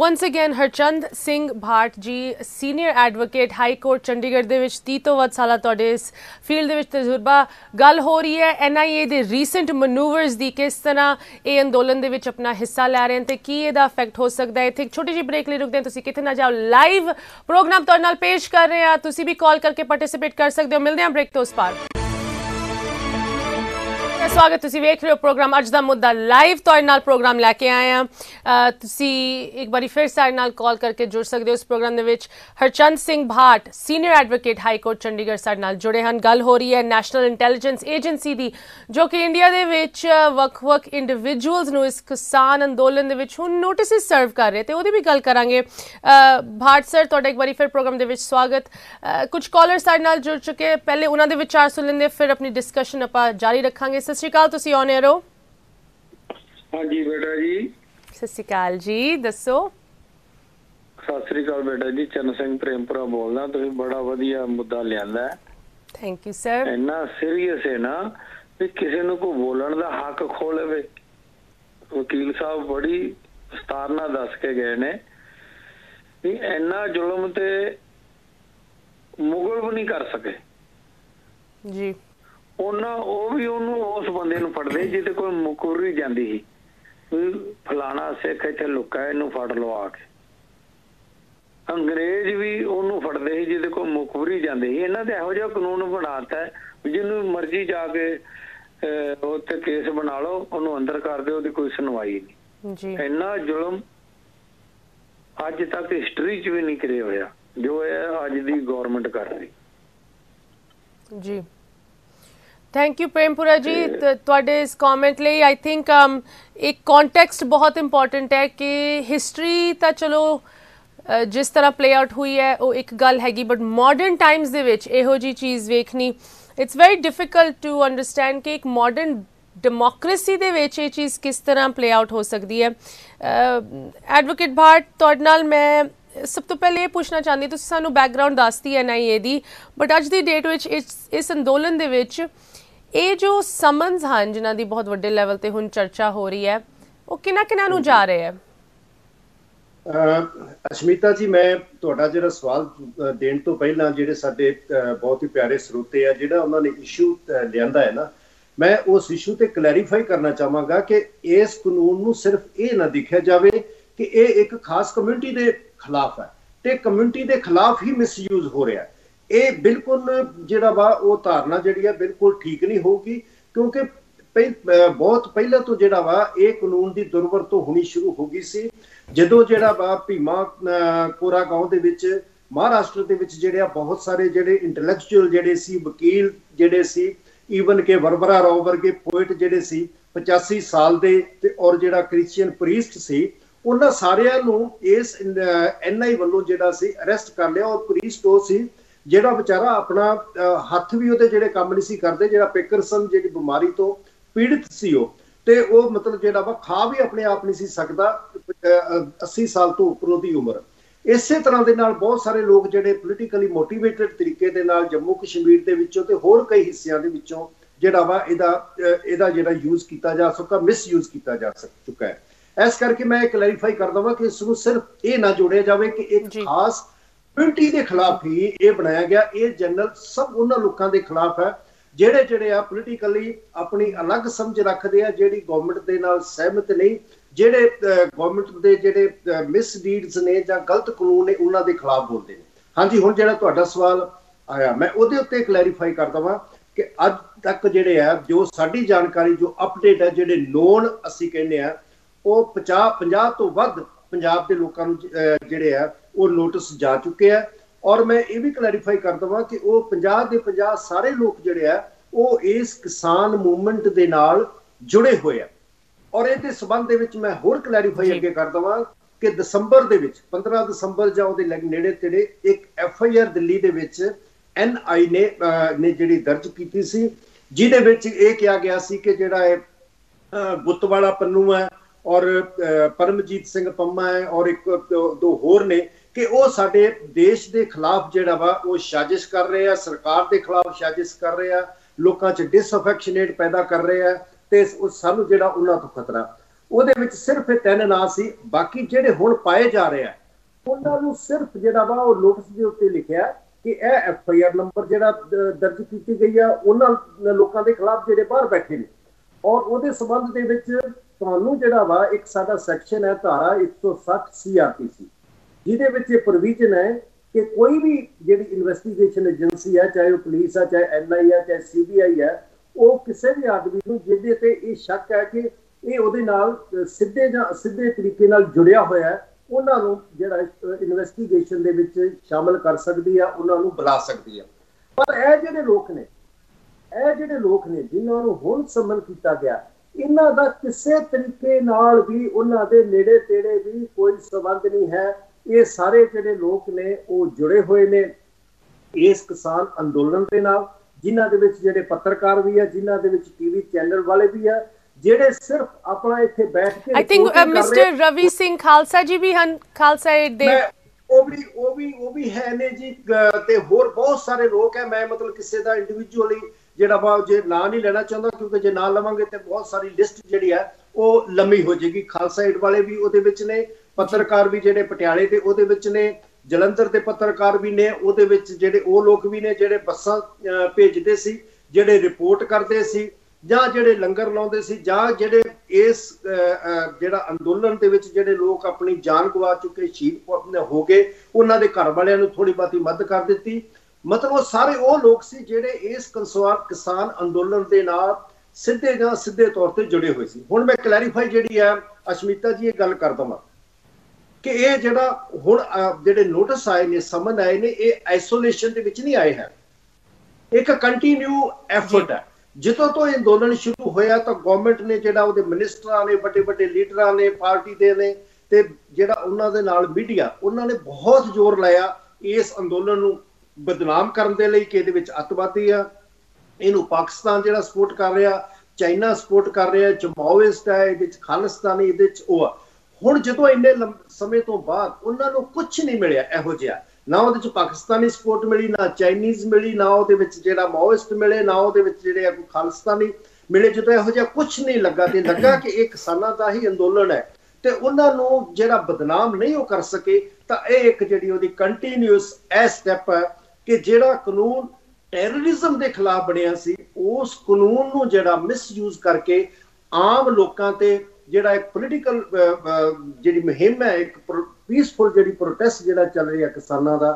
Once again Harchand Singh Bhat ji senior advocate high court Chandigarh दे विच तीस तो वध साला तुहाडे इस फील्ड दे विच तजुर्बा, गल हो रही है N I A they recent मनूवरस दी, किस तरह ये अंदोलन दे विच अपना हिस्सा लै रहे हैं ते की इहदा इफेक्ट हो सकदा है। इत्थे एक छोटी जी ब्रेक लई रुकदे, तुसीं कित्थे ना जाओ, लाइव प्रोग्राम तुहाडे नाल पेश कर रहे हैं, तुसीं भी कॉल करके पार्टिसिपेट कर सकदे हो। मिलदे हां ब्रेक तो उस पार। स्वागत, तुसी वेख रहे हो प्रोग्राम अज दा मुद्दा लाइव, तुहाडे नाल प्रोग्राम लैके आए हैं। तुसी एक बारी फिर साडे नाल कॉल करके जुड़ सकते हो इस प्रोग्राम दे विच। Harchand Singh Bhat senior advocate high court Chandigarh साडे नाल जुड़े हैं। गल हो रही है नैशनल इंटैलीजेंस एजेंसी दी, जो कि इंडिया दे विच वख-वख इंडिविजुअल्स नूं इस किसान अंदोलन दे विच हुण नोटिस सर्व कर रहे, तो उहदी भी गल करांगे। भाट सर, तुहाडा एक बारी फिर प्रोग्राम दे विच स्वागत। कुछ कॉलर साडे नाल जुड़ चुके, पहले उहनां दे विचार सुण लैंदे, फिर अपनी डिस्कशन आपां जारी रखांगे। ਸਤਿ ਸ਼੍ਰੀ ਅਕਾਲ, ਤੁਸੀਂ ਆਨ ਏਅਰ ਹੋ? ਹਾਂਜੀ ਬੇਟਾ ਜੀ, ਸਤਿ ਸ਼੍ਰੀ ਅਕਾਲ ਜੀ, ਦੱਸੋ। ਸਤਿ ਸ਼੍ਰੀ ਅਕਾਲ ਬੇਟਾ ਜੀ, ਚੰਨ ਸਿੰਘ ਪ੍ਰੇਮਪੁਰਾ ਬੋਲਦਾ। ਤੁਸੀਂ ਬੜਾ ਵਧੀਆ ਮੁੱਦਾ ਲਿਆਂਦਾ, ਥੈਂਕ ਯੂ ਸਰ। ਇੰਨਾ ਸੀਰੀਅਸ ਹੈ ਨਾ ਕਿ ਕਿਸੇ ਨੂੰ ਕੋ ਬੋਲਣ ਦਾ ਹੱਕ ਖੋ ਲਵੇ। ਵਕੀਲ ਸਾਹਿਬ ਬੜੀ ਵਿਸਤਾਰ ਨਾਲ ਦੱਸ ਕੇ ਗਏ ਨੇ ਕਿ ਇੰਨਾ ਜ਼ੁਲਮ ਤੇ ਮੁਗਲ ਵੀ ਨਹੀਂ ਕਰ ਸਕੇ ਜੀ। ਉਹਨਾਂ ਉਹ ਵੀ ਉਹਨੂੰ ਉਸ ਬੰਦੇ ਨੂੰ ਫੜਦੇ ਜਿਹਦੇ ਕੋਲ ਮੁਕਰੀ ਜਾਂਦੀ ਸੀ, ਫਲਾਣਾ ਸਿੱਖ ਇੱਥੇ ਲੁਕਾ, ਇਹਨੂੰ ਫੜ ਲਓ ਆ ਕੇ। ਅੰਗਰੇਜ਼ ਵੀ ਉਹਨੂੰ ਫੜਦੇ ਸੀ ਜਿਹਦੇ ਕੋਲ ਮੁਕਰੀ ਜਾਂਦੇ ਸੀ। ਇਹਨਾਂ ਦੇ ਇਹੋ ਜਿਹਾ ਕਾਨੂੰਨ ਬਣਾਤਾ ਜਿਹਨੂੰ ਮਰਜ਼ੀ ਜਾ ਕੇ ਉੱਥੇ ਕੇਸ ਬਣਾ ਲਓ, ਉਹਨੂੰ ਅੰਦਰ ਕਰ ਦਿਓ, ਉਹਦੀ ਕੋਈ ਸੁਣਵਾਈ ਨਹੀਂ। ਇੰਨਾ ਜ਼ੁਲਮ ਅੱਜ ਤੱਕ ਹਿਸਟਰੀ 'ਚ ਵੀ ਨਹੀਂ ਕਰਿਆ ਹੋਇਆ ਜੋ ਇਹ ਅੱਜ ਦੀ ਗੌਰਮੈਂਟ ਕਰ ਰਹੀ ਜੀ। थैंक यू प्रेमपुरा जी, तुहाडे इस कॉमेंट लई। आई थिंक एक कॉन्टेक्स्ट बहुत इंपॉर्टेंट है कि हिस्टरी तो चलो जिस तरह प्ले आउट हुई है वो एक गल हैगी, बट मॉडर्न टाइम्स दे विच इहो जी चीज़ वेखनी it's very difficult to understand कि एक मॉडर्न डेमोक्रेसी दे विच ये चीज़ किस तरह प्ले आउट हो सकती है। एडवोकेट भाट, तुहाडे नाल मैं सब तो पहले ये पूछना चाहती, तुसीं सानूं बैकग्राउंड दसदी एन आई ए दी, बट अज की डेट विच इस इस अंदोलन दे विच ਇਹ ਜੋ ਸਮਨਜ਼ ਹਨ ਜਿਨ੍ਹਾਂ ਦੀ ਬਹੁਤ ਵੱਡੇ ਲੈਵਲ ਤੇ ਹੁਣ ਚਰਚਾ ਹੋ ਰਹੀ ਹੈ ਉਹ ਕਿਨਾਂ ਕਿਨਾਂ ਨੂੰ ਜਾ ਰਹੇ ਹੈ? ਅਸ਼ਮੀਤਾ ਜੀ, ਮੈਂ ਤੁਹਾਡਾ ਜਿਹੜਾ ਸਵਾਲ ਦੇਣ ਤੋਂ ਪਹਿਲਾਂ ਜਿਹੜੇ ਸਾਡੇ ਬਹੁਤ ਹੀ ਪਿਆਰੇ ਸਰੋਤੇ ਆ ਜਿਹੜਾ ਉਹਨਾਂ ਨੇ ਇਸ਼ੂ ਲਿਆਂਦਾ ਹੈ ਨਾ, ਮੈਂ ਉਸ ਇਸ਼ੂ ਤੇ ਕਲੈਰੀਫਾਈ ਕਰਨਾ ਚਾਹਾਂਗਾ ਕਿ ਇਸ ਕਾਨੂੰਨ ਨੂੰ ਸਿਰਫ ਇਹ ਨਾ ਦੇਖਿਆ ਜਾਵੇ ਕਿ ਇਹ ਇੱਕ ਖਾਸ ਕਮਿਊਨਿਟੀ ਦੇ ਖਿਲਾਫ ਹੈ ਤੇ ਕਮਿਊਨਿਟੀ ਦੇ ਖਿਲਾਫ ਹੀ ਮਿਸਯੂਜ਼ ਹੋ ਰਿਹਾ ਹੈ। ਇਹ ਬਿਲਕੁਲ ਜਿਹੜਾ ਵਾ ਉਹ ਧਾਰਨਾ ਜਿਹੜੀ ਆ ਬਿਲਕੁਲ ਠੀਕ ਨਹੀਂ ਹੋਊਗੀ, ਕਿਉਂਕਿ ਬਹੁਤ ਪਹਿਲਾਂ ਤੋਂ ਜਿਹੜਾ ਵਾ ਇਹ ਕਾਨੂੰਨ ਦੀ ਦੁਰਵਰਤੋਂ ਹੋਣੀ ਸ਼ੁਰੂ ਹੋ ਗਈ ਸੀ ਜਦੋਂ ਜਿਹੜਾ ਵਾ ਭੀਮਾ ਕੋਰਾਗਾਉਂ ਦੇ ਵਿੱਚ ਮਹਾਰਾਸ਼ਟਰ ਦੇ ਵਿੱਚ ਜਿਹੜੇ ਆ ਬਹੁਤ ਸਾਰੇ ਜਿਹੜੇ ਇੰਟੈਲੈਕਚੁਅਲ ਜਿਹੜੇ ਸੀ, ਵਕੀਲ ਜਿਹੜੇ ਸੀ, ਈਵਨ ਕਿ ਵਰਵਰਾ ਰਾਓ ਵਰਗੇ ਪੋਇਟ ਜਿਹੜੇ ਸੀ ਪਚਾਸੀ ਸਾਲ ਦੇ ਤੇ ਔਰ ਜਿਹੜਾ ਕ੍ਰਿਸਚੀਅਨ ਪ੍ਰੀਸਟ ਸੀ, ਉਹਨਾਂ ਸਾਰਿਆਂ ਨੂੰ ਇਸ ਐਨ ਆਈ ਵੱਲੋਂ ਜਿਹੜਾ ਸੀ ਅਰੈਸਟ ਕਰ ਲਿਆ। ਔਰ ਪ੍ਰੀਸਟ ਉਹ ਸੀ ਜਿਹੜਾ ਵਿਚਾਰਾ ਆਪਣਾ ਹੱਥ ਵੀ ਉਹਦੇ ਜਿਹੜੇ ਕੰਮ ਨਹੀਂ ਸੀ ਕਰਦੇ, ਜਿਹੜਾ ਪੇਕਰਸਨ ਜਿਹੜੀ ਬਿਮਾਰੀ ਤੋਂ ਪੀੜਿਤ ਸੀ ਉਹ, ਤੇ ਉਹ ਮਤਲਬ ਜਿਹੜਾ ਵਾ ਖਾ ਵੀ ਆਪਣੇ ਆਪ ਨਹੀਂ ਸੀ ਸਕਦਾ अस्सी ਸਾਲ ਤੋਂ ਉੱਪਰੋਂ ਦੀ ਉਮਰ। ਇਸੇ ਤਰ੍ਹਾਂ ਦੇ ਨਾਲ ਬਹੁਤ ਸਾਰੇ ਲੋਕ ਜਿਹੜੇ ਪੋਲੀਟੀਕਲੀ ਮੋਟੀਵੇਟਡ ਤਰੀਕੇ ਦੇ ਨਾਲ ਜੰਮੂ ਕਸ਼ਮੀਰ ਦੇ ਵਿੱਚੋਂ ਤੇ ਹੋਰ ਕਈ ਹਿੱਸਿਆਂ ਦੇ ਵਿੱਚੋਂ ਜਿਹੜਾ ਵਾ ਇਹਦਾ ਇਹਦਾ ਜਿਹੜਾ ਯੂਜ਼ ਕੀਤਾ ਜਾ ਸਕਦਾ ਮਿਸਯੂਜ਼ ਕੀਤਾ ਜਾ ਚੁੱਕਾ ਹੈ। ਇਸ ਕਰਕੇ ਮੈਂ ਕਲੈਰੀਫਾਈ ਕਰ ਦਵਾਂ ਕਿ ਇਸ ਨੂੰ ਸਿਰਫ ਇਹ ਨਾ ਜੋੜਿਆ ਜਾਵੇ ਕਿ ਇੱਕ ਖਾਸ ਕਮਿਊਨਿਟੀ ਦੇ ਖਿਲਾਫ ਹੀ ਇਹ ਬਣਾਇਆ ਗਿਆ। ਇਹ ਜਨਰਲ ਸਭ ਉਹਨਾਂ ਲੋਕਾਂ ਦੇ ਖਿਲਾਫ ਹੈ ਜਿਹੜੇ ਜਿਹੜੇ ਆ ਪੋਲੀਟੀਕਲੀ ਆਪਣੀ ਅਲੱਗ ਸਮਝ ਰੱਖਦੇ ਆ, ਜਿਹੜੀ ਗਵਰਨਮੈਂਟ ਦੇ ਨਾਲ ਸਹਿਮਤ ਨਹੀਂ, ਜਿਹੜੇ ਗਵਰਨਮੈਂਟ ਦੇ ਜਿਹੜੇ ਮਿਸਡੀਡਸ ਨੇ ਜਾਂ ਗਲਤ ਕਾਨੂੰਨ ਨੇ ਉਹਨਾਂ ਦੇ ਖਿਲਾਫ ਬੋਲਦੇ ਨੇ। ਹਾਂਜੀ, ਹੁਣ ਜਿਹੜਾ ਤੁਹਾਡਾ ਸਵਾਲ ਆਇਆ ਮੈਂ ਉਹਦੇ ਉੱਤੇ ਕਲੈਰੀਫਾਈ ਕਰ ਦਵਾਂ ਕਿ ਅੱਜ ਤੱਕ ਜਿਹੜੇ ਆ ਜੋ ਸਾਡੀ ਜਾਣਕਾਰੀ ਜੋ ਅਪਡੇਟ ਹੈ ਜਿਹੜੇ ਨੋਨ ਅਸੀਂ ਕਹਿੰਦੇ ਆ ਉਹ पचास पचास ਤੋਂ ਵੱਧ ਪੰਜਾਬ ਦੇ ਲੋਕਾਂ ਨੂੰ ਜਿਹੜੇ ਆ ਉਹ ਨੋਟਿਸ ਜਾ ਚੁੱਕੇ ਆ। और मैं ये भी क्लैरीफाई कर देवां कि वो पंजाब दे पंजाब सारे लोग जिहड़े आ वो इस किसान मूवमेंट दे नाल जुड़े हुए हैं। और इहदे संबंध दे विच मैं होर क्लैरीफाई अगे कर देवां कि दसंबर दे विच पंद्रह दसंबर जां उहदे नेड़े तेड़े एक एफ आई आर दिल्ली दे विच एन आई ने ने जिहड़ी दर्ज कीती सी जिहदे विच इह किहा गया सी कि जिहड़ा इह गुत्तवाला पन्नू है और परमजीत सिंह पंमा है और एक दो होर ने कि वो साडे देश के दे खिलाफ जिहड़ा वा वो साजिश कर रहे हैं, सरकार के खिलाफ साजिश कर रहे हैं, लोगों च डिसअफेक्शनेट पैदा कर रहे हैं ते सानू जिहड़ा उन्हां तों खतरा उहदे विच सिर्फ तीन नां सी। बाकी जिहड़े हुण पाए जा रहे हैं उन्हां नूं सिर्फ जिहड़ा वा वो नोटिस दे उत्ते लिखिआ कि यह एफ आई आर नंबर जिहड़ा दर्ज कीती गई है उन्हां लोकां दे खिलाफ जिहड़े बाहर बैठे ने। और उहदे संबंध दे विच तुहानूं जिहड़ा वा एक साडा सैक्शन है धारा एक सौ सठ सी आर पी सी जिहदे विच इह प्रोविजन है कि कोई भी जिहड़ी इन्वेस्टिगेशन एजेंसी है चाहे वह पुलिस है चाहे एन आई है चाहे सी बी आई है वो किसी भी आदमी को जिहदे ते इह शक है कि यह उहदे नाल सिद्धे जां असिद्धे तरीके नाल जुड़िया होया है उन्हां नूं जिहड़ा इन्वेस्टिगेशन दे विच शामिल कर सकदी है, उन्हां नूं बुला सकदी है। पर इह जिहड़े लोक ने इह जिहड़े लोक ने जिन्हां नूं हुण समन कीता गया इन्हां दा किसी तरीके नाल भी उन्हां दे नेड़े तेड़े भी कोई संबंध नहीं है। ये सारे जिहड़े लोग ने वो जुड़े हुए ने इस किसान अंदोलन के नाल जिन्हां दे विच जिहड़े पत्रकार भी है जिन्हां दे विच टीवी चैनल वाले भी है जिहड़े सिर्फ अपना इत्थे बैठ के I think mister Ravi Singh Khalsa ji भी हन खालसा एड दे ओ भी ओ भी ओ भी है ने जी ते होर बहुत सारे लोग है। मैं मतलब किसी दा इंडिविजुअली जिहड़ा वा जे नाम नहीं लेना चाहता क्योंकि जे नाम लवांगे ते बहुत सारी लिस्ट जिहड़ी है ਉਹ ਲੰਮੀ ਹੋ ਜਾਏਗੀ। ਖਾਲਸਾ ਏਡ ਵਾਲੇ ਵੀ ਉਹਦੇ ਵਿੱਚ ਨੇ, ਪੱਤਰਕਾਰ ਵੀ ਜਿਹੜੇ ਪਟਿਆਲੇ ਦੇ ਉਹਦੇ ਵਿੱਚ ਨੇ, ਜਲੰਧਰ ਦੇ ਪੱਤਰਕਾਰ ਵੀ ਨੇ ਉਹਦੇ ਵਿੱਚ, ਜਿਹੜੇ ਉਹ ਲੋਕ ਵੀ ਨੇ ਜਿਹੜੇ ਬੱਸਾਂ ਭੇਜਦੇ ਸੀ, ਜਿਹੜੇ ਰਿਪੋਰਟ ਕਰਦੇ ਸੀ ਜਾਂ ਜਿਹੜੇ ਲੰਗਰ ਲਾਉਂਦੇ ਸੀ ਜਾਂ ਜਿਹੜੇ ਇਸ ਜਿਹੜਾ ਅੰਦੋਲਨ ਦੇ ਵਿੱਚ ਜਿਹੜੇ ਲੋਕ ਆਪਣੀ ਜਾਨ ਗਵਾ ਚੁੱਕੇ ਸ਼ਹੀਦ ਹੋ ਗਏ ਉਹਨਾਂ ਦੇ ਘਰ ਵਾਲਿਆਂ ਨੂੰ ਥੋੜੀ ਬਹੁਤੀ ਮਦਦ ਕਰ ਦਿੱਤੀ। ਮਤਲਬ ਉਹ ਸਾਰੇ ਉਹ ਲੋਕ ਸੀ ਜਿਹੜੇ ਇਸ ਕਿਸਾਨ ਅੰਦੋਲਨ ਦੇ ਨਾਲ ਸਿੱਧੇ ਜਾਂ ਸਿੱਧੇ ਤੌਰ ਤੇ ਜੁੜੇ ਹੋਏ ਸੀ। ਹੁਣ ਮੈਂ ਕਲੈਰੀਫਾਈ ਜਿਹੜੀ ਹੈ ਅਸ਼ਮੀਤਾ ਜੀ ਇਹ ਗੱਲ ਕਰ ਦਵਾਂ ਕਿ ਇਹ ਜਿਹੜਾ ਹੁਣ ਜਿਹੜੇ ਨੋਟਿਸ ਆਏ ਨੇ ਸਮਨ ਆਏ ਨੇ ਇਹ ਆਈਸੋਲੇਸ਼ਨ ਦੇ ਵਿੱਚ ਨਹੀਂ ਆਏ ਹੈ, ਇੱਕ ਕੰਟੀਨਿਊ ਐਫਰਟ ਹੈ। ਜਦੋਂ ਤੋਂ ਇਹ ਅੰਦੋਲਨ ਸ਼ੁਰੂ ਹੋਇਆ ਤਾਂ ਗਵਰਨਮੈਂਟ ਨੇ ਜਿਹੜਾ ਉਹਦੇ ਮਿਨਿਸਟਰਾਂ ਨੇ ਵੱਡੇ ਵੱਡੇ ਲੀਡਰਾਂ ਨੇ ਪਾਰਟੀ ਦੇ ਨੇ ਤੇ ਜਿਹੜਾ ਉਹਨਾਂ ਦੇ ਨਾਲ ਮੀਡੀਆ ਉਹਨਾਂ ਨੇ ਬਹੁਤ ਜ਼ੋਰ ਲਾਇਆ ਇਸ ਅੰਦੋਲਨ ਨੂੰ ਬਦਨਾਮ ਕਰਨ ਦੇ ਲਈ ਕਿ ਇਹਦੇ ਵਿੱਚ ਅੱਤਵਾਦੀ ਆ, ਇਹਨੂੰ ਪਾਕਿਸਤਾਨ ਜਿਹੜਾ ਸਪੋਰਟ ਕਰ ਰਿਹਾ, ਚਾਈਨਾ ਸਪੋਰਟ ਕਰ ਰਿਹਾ, ਜਮਾਇਸਟ ਹੈ, ਇਹਦੇ ਵਿੱਚ ਖਾਲਿਸਤਾਨੀ, ਇਹਦੇ ਵਿੱਚ ਉਹ ਆ। ਹੁਣ ਜਦੋਂ ਇੰਨੇ ਸਮੇਂ ਤੋਂ ਬਾਅਦ ਉਹਨਾਂ ਨੂੰ ਕੁਝ ਨਹੀਂ ਮਿਲਿਆ ਇਹੋ ਜਿਹਾ, ਨਾ ਉਹਦੇ ਵਿੱਚ ਪਾਕਿਸਤਾਨੀ ਸਪੋਰਟ ਮਿਲੀ, ਨਾ ਚਾਈਨੀਜ਼ ਮਿਲੀ, ਨਾ ਉਹਦੇ ਵਿੱਚ ਜਿਹੜਾ ਮਾਓਇਸਟ ਮਿਲੇ, ਨਾ ਉਹਦੇ ਵਿੱਚ ਜਿਹੜੇ ਆ ਖਾਲਿਸਤਾਨੀ ਮਿਲੇ। ਜਦੋਂ ਇਹੋ ਜਿਹਾ ਕੁਝ ਨਹੀਂ ਲੱਗਾ ਤੇ ਲੱਗਾ ਕਿ ਇਹ ਕਿਸਾਨਾਂ ਦਾ ਹੀ ਅੰਦੋਲਨ ਹੈ ਤੇ ਉਹਨਾਂ ਨੂੰ ਜਿਹੜਾ ਬਦਨਾਮ ਨਹੀਂ ਉਹ ਕਰ ਸਕੇ ਤਾਂ ਇਹ ਇੱਕ ਜਿਹੜੀ ਉਹਦੀ ਕੰਟੀਨਿਊਸ ਇਹ ਸਟੈਪ ਹੈ ਕਿ ਜਿਹੜਾ ਕਾਨੂੰਨ ਟੈਰਰਿਜ਼ਮ ਦੇ ਖਿਲਾਫ ਬਣਿਆ ਸੀ ਉਸ ਕਾਨੂੰਨ ਨੂੰ ਜਿਹੜਾ ਮਿਸਯੂਜ਼ ਕਰਕੇ ਆਮ ਲੋਕਾਂ ਤੇ ਜਿਹੜਾ ਇੱਕ ਪੋਲੀਟੀਕਲ ਜਿਹੜੀ ਮੁਹਿੰਮ ਹੈ ਇੱਕ ਪੀਸਫੁਲ ਜਿਹੜੀ ਪ੍ਰੋਟੈਸਟ ਜਿਹੜਾ ਚੱਲ ਰਿਹਾ ਕਿਸਾਨਾਂ ਦਾ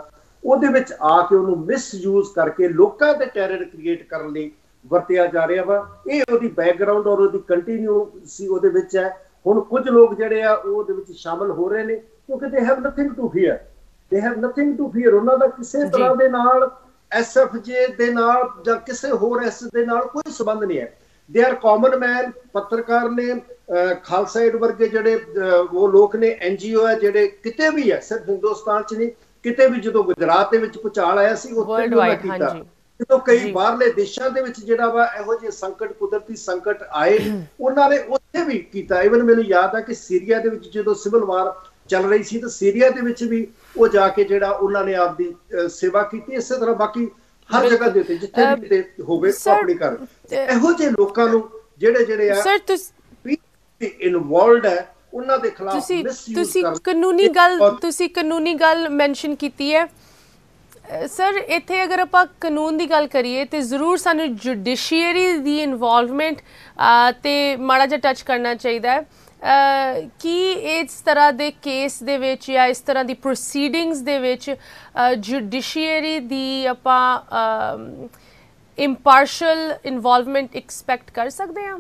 ਉਹਦੇ ਵਿੱਚ ਆ ਕੇ ਉਹਨੂੰ ਮਿਸਯੂਜ਼ ਕਰਕੇ ਲੋਕਾਂ ਤੇ ਟੈਰਰ ਕ੍ਰੀਏਟ ਕਰਨ ਲਈ ਵਰਤਿਆ ਜਾ ਰਿਹਾ ਵਾ। ਇਹ ਉਹਦੀ ਬੈਕਗ੍ਰਾਉਂਡ ਔਰ ਉਹਦੀ ਕੰਟੀਨਿਊ ਸੀ ਉਹਦੇ ਵਿੱਚ ਹੈ। ਹੁਣ ਕੁਝ ਲੋਕ ਜਿਹੜੇ ਆ ਉਹਦੇ ਵਿੱਚ ਸ਼ਾਮਲ ਹੋ ਰਹੇ ਨੇ ਕਿਉਂਕਿ they have nothing to fear they have nothing to fear ਉਹਨਾਂ ਦਾ ਕਿਸੇ ਤਰ੍ਹਾਂ ਦੇ ਨਾਲ एस एफ जे दे नाल जां किसी होर एस दे नाल कोई संबंध नहीं है। दे आर कॉमन मैन पत्रकार ने खालसा एड वर्गे जिहड़े वो लोग ने एन जी ओ है जिहड़े किते भी है सिर्फ हिंदुस्तान च नहीं किते भी जो गुजरात दे विच भूचाल आया सी उत्थे भी कीता जो कई बाहरले देशों के जिहड़ा वा इहो जिहे संकट कुदरती संकट आए उन्होंने उत्थे भी कीता। इवन मैनूं याद है कि सीरिया दे विच जदों सिविल वार चल रही सी तो सीरिया दे विच भी वो जाके जिहड़ा उन्होंने आपकी सेवा की। इस तरह बाकी हर जगह दे उत्ते जिथे भी किते होवे अपनी कर इहो जिहे लोकां नूं जिहड़े जिहड़े आ इनवॉल्वड है उन्हां दे खिलाफ मिसयूज कर कानूनी गल तुसी कानूनी गल मेंशन कीती है। सर इत्थे अगर आप कानून की गल करिए तो जरूर सानू जुडिशियरी की इनवॉल्वमेंट ते माड़ा जिहा टच करना चाहिए है कि इस तरह के केस दे विच या इस तरह की प्रोसीडिंग्स दे विच जुडिशियरी की आपां इम्पार्शल इनवॉल्वमेंट एक्सपैक्ट कर सकते हैं।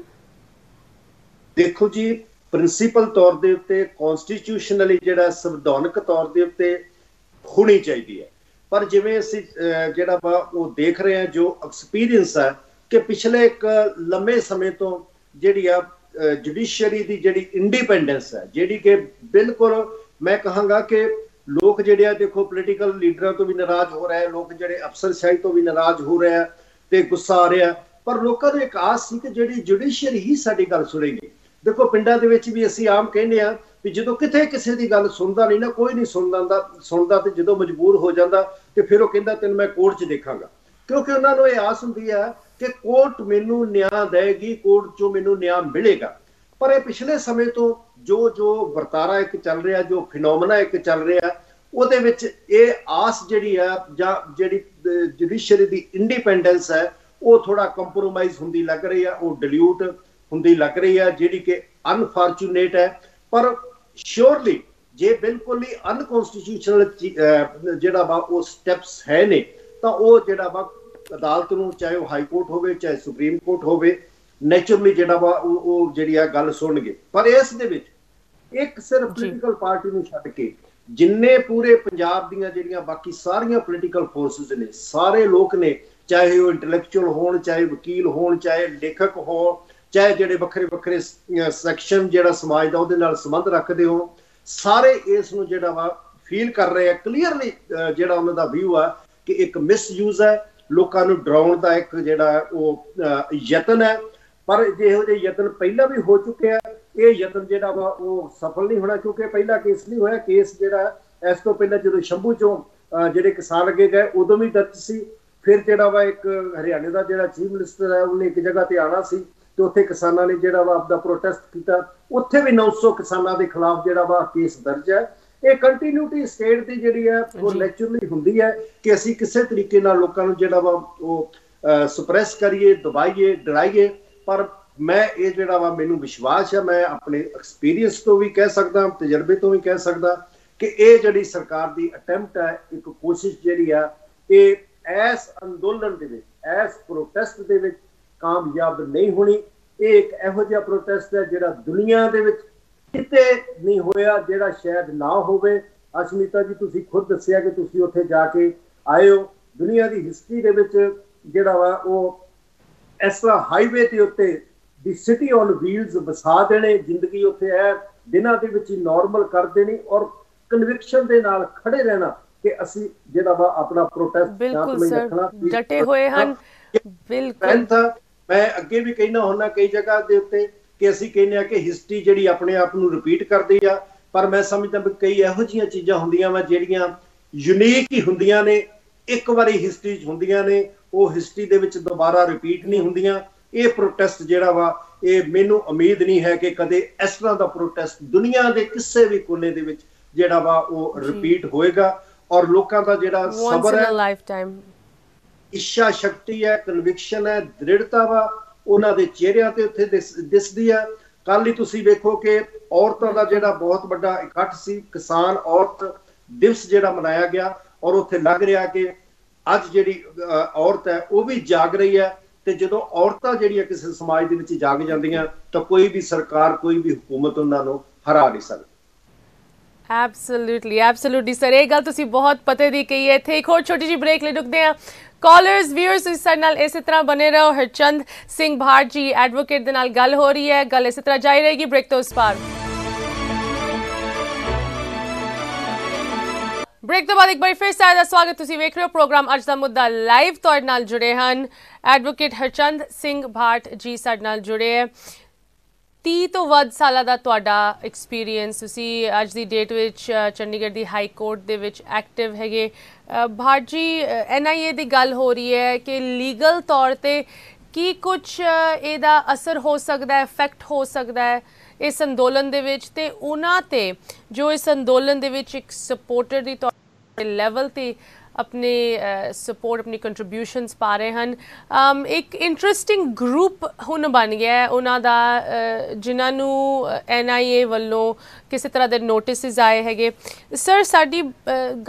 देखो जी प्रिंसीपल तौर के उत्ते कॉन्स्टिट्यूशनली जिहड़ा संविधानक तौर के उत्ते होनी चाहिए है, पर जिवें असीं जिहड़ा वा वो देख रहे हैं जो एक्सपीरियंस है कि पिछले एक लंबे समय तो जिहड़ी आ जुडिशरी की जिहड़ी इंडिपेंडेंस है जिहड़ी कि बिल्कुल मैं कहूँगा कि लोग जिहड़े आ देखो पोलिटिकल लीडरों तो भी नाराज हो रहे हैं, लोग जिहड़े अफसरशाही तो भी नाराज हो रहे हैं तो गुस्सा आ रहा है, पर लोगों को एक आस सी कि जिहड़ी जुडिशरी ही साडी गल सुनेगी। देखो पिंडां दे विच भी असीं आम कहने आ भी जो कितने किसी की गल सुनता नहीं ना कोई नहीं सुनता सुनता तो जो मजबूर हो जाता तो फिर वो कहता तेन मैं कोर्ट च देखांगा, क्योंकि उन्होंने ये आस होंगी है कि कोर्ट मैनू न्याय देगी, कोर्ट चो मैनू न्याय मिलेगा। पर ये पिछले समय तो जो जो वर्तारा एक चल रहा जो फिनोमना एक चल रहा उहदे विच ये आस जिहड़ी है जां जिहड़ी जुडिशरी की इंडिपेंडेंस है वो थोड़ा कंप्रोमाइज होंदी लग रही है, वो डिल्यूट होंदी लग रही है जिहड़ी कि अनफॉर्चुनेट है। पर श्योरली जे बिल्कुल ही अनकॉन्स्टिट्यूशनल जिहड़ा वा वो स्टैप्स है ने तो वो जिहड़ा वा अदालत नूं चाहे वो हाई कोर्ट होवे चाहे सुप्रीम कोर्ट होवे नैचुरली जिहड़ा वा वो जिहड़ी आ गल सुणगे। पर इस दे विच एक सिर्फ पोलिटिकल पार्टी नूं छड्ड के जिन्ने पूरे पंजाब दीयां जिहड़ियां बाकी सारियां पोलिटिकल फोर्सिस ने सारे लोग ने चाहे वो इंटलैक्चुअल होण चाहे वकील होण चाहे लेखक होण चाहे जिहड़े वक्रे वक्रे सैक्शन जिहड़ा समाज दा उहदे नाल संबंध रखदे हो सारे इस नूं जिहड़ा वा फील कर रहे हैं क्लीयरली जिहड़ा उन्हां दा व्यू है कि एक मिसयूज है लोगों नूं डराउण दा एक जिहड़ा वो यतन है। पर जिहो जिहे यतन पहला भी हो चुके हैं ये यतन जिहड़ा वा वो सफल नहीं होना क्योंकि पहला केस नहीं होया। केस जिहड़ा इस तों पहला जदों शंभू चों जिहड़े किसान अगे गए उदों भी दर्ज सी, फिर जिहड़ा वा एक हरियाणे दा जिहड़ा चीफ मिनिस्टर है उन्हें एक जगह ते आना सी तो उत्थे किसानां ने जिहड़ा वा आपदा प्रोटेस्ट कीता, उत्थे भी नौ सौ किसानां दे खिलाफ जिहड़ा वा केस दर्ज है। ये कंटीन्यूटी स्टेट दी जिहड़ी है वो नैचुरली हुंदी है कि असीं किसे तरीके नाल लोकां नूं जिहड़ा वा वो सुप्रेस करिए दबाइए डराइए। पर मैं ये जिहड़ा वा मैनूं विश्वास है मैं अपने एक्सपीरियंस तो भी कह सकदा तजर्बे तो भी कह सकदा कि ये जिहड़ी सरकार दी अटैम्प्ट है एक कोशिश जिहड़ी आ ये इस अंदोलन दे विच इस प्रोटेस्ट दे विच कामयाब नहीं होनी। ये एक इहो जिहा प्रोटेस्ट है जिहड़ा दुनिया दे विच किते नहीं होया जिहड़ा शायद ना होवे। अशमीता जी तुसी खुद दस्सिया कि तुसी उत्थे जाके आए हो, दुनिया की हिस्टरी दे विच जिहड़ा वा ओह इस तरह हाईवे के उत्ते दी सिटी ऑन व्हील्स वसा देने जिंदगी उत्थे है दिनां दे विच ही नॉर्मल कर देनी और कन्विक्शन दे नाल खड़े रहना कि असीं जिहड़ा वा अपना प्रोटेस्ट बिल्कुल रखना डटे होए हन। बिल्कुल मैं अगे भी कहना हुंदा कई जगह दे उत्ते कि असीं कहने आ कि हिस्टरी जिहड़ी अपने आप नूं रिपीट करदी आ, पर मैं समझदा कि कई इहो जिहियां चीज़ां हुंदियां वा जिहड़ियां यूनीक ही हुंदियां ने, एक वारी हिस्टरी च हुंदियां ने वो हिस्टरी दे विच दोबारा रिपीट नहीं हुंदियां। ये प्रोटेस्ट जिहड़ा वा ये मैनूं उम्मीद नहीं है कि कदे इस तरह दा प्रोटेस्ट दुनिया दे किसी भी कोने दे विच जिहड़ा वा वो रिपीट होएगा और लोकां दा जिहड़ा सबर है लाइफ टाइम इच्छा शक्ति है कन्विक्शन है दृढ़ता वा उन्होंने दे चेहरिया ते उत्थे दिसदी है। कल ही तुसी वेखो कि औरतों का जिहड़ा बहुत बड़ा इकट्ठ सी किसान औरत दिवस जिहड़ा मनाया गया और उत्थे लग रहा कि अज जिहड़ी औरत है वह भी जाग रही है। तो जदों औरतां जिहड़ियां किसी समाज दे विच जाग जांदियां तो कोई भी सरकार कोई भी हुकूमत उन्हां नूं हरा नहीं सकदी। एब्सोल्यूटली एब्सोल्यूटली सर ये गल तुसी बहुत पते दी कही है। इत्थे एक होर छोटी जी ब्रेक लई रुकदे आ। कॉलर्स व्यूअर्स इस नाल इस तरह बने रहो। हरचंद सिंह भाट जी एडवोकेट दे नाल गल हो रही है, गल इस तरह जारी रहेगी ब्रेक तो उस पार। ब्रेक तो बाद एक बार फिर सारा स्वागत तुसी वेख रहे हो प्रोग्राम अज दा मुद्दा लाइव। तुहाडे नाल जुड़े हन एडवोकेट हरचंद सिंह भाट जी, साडे नाल जुड़े है। तीह तो वध साल का तुहाडा एक्सपीरियंस, तुसी अज दी डेट विच चंडीगढ़ दी हाई कोर्ट दे विच एक्टिव हैगे। भाट जी, एन आई ए की गल हो रही है कि लीगल तौर पर की कुछ इहदा असर हो सकता है, इफैक्ट हो सकता है इस अंदोलन दे विच ते उन्हां ते जो इस अंदोलन दे विच इक सपोर्टर दी तौर लैवल ते अपने सपोर्ट अपनी कंट्रीब्यूशनस पा रहे हैं। एक इंट्रस्टिंग ग्रुप हुण बन गया है उन्हां दा जिन्हां एन आई ए वालों किसी तरह के नोटिस आए हैगे। सर, साडी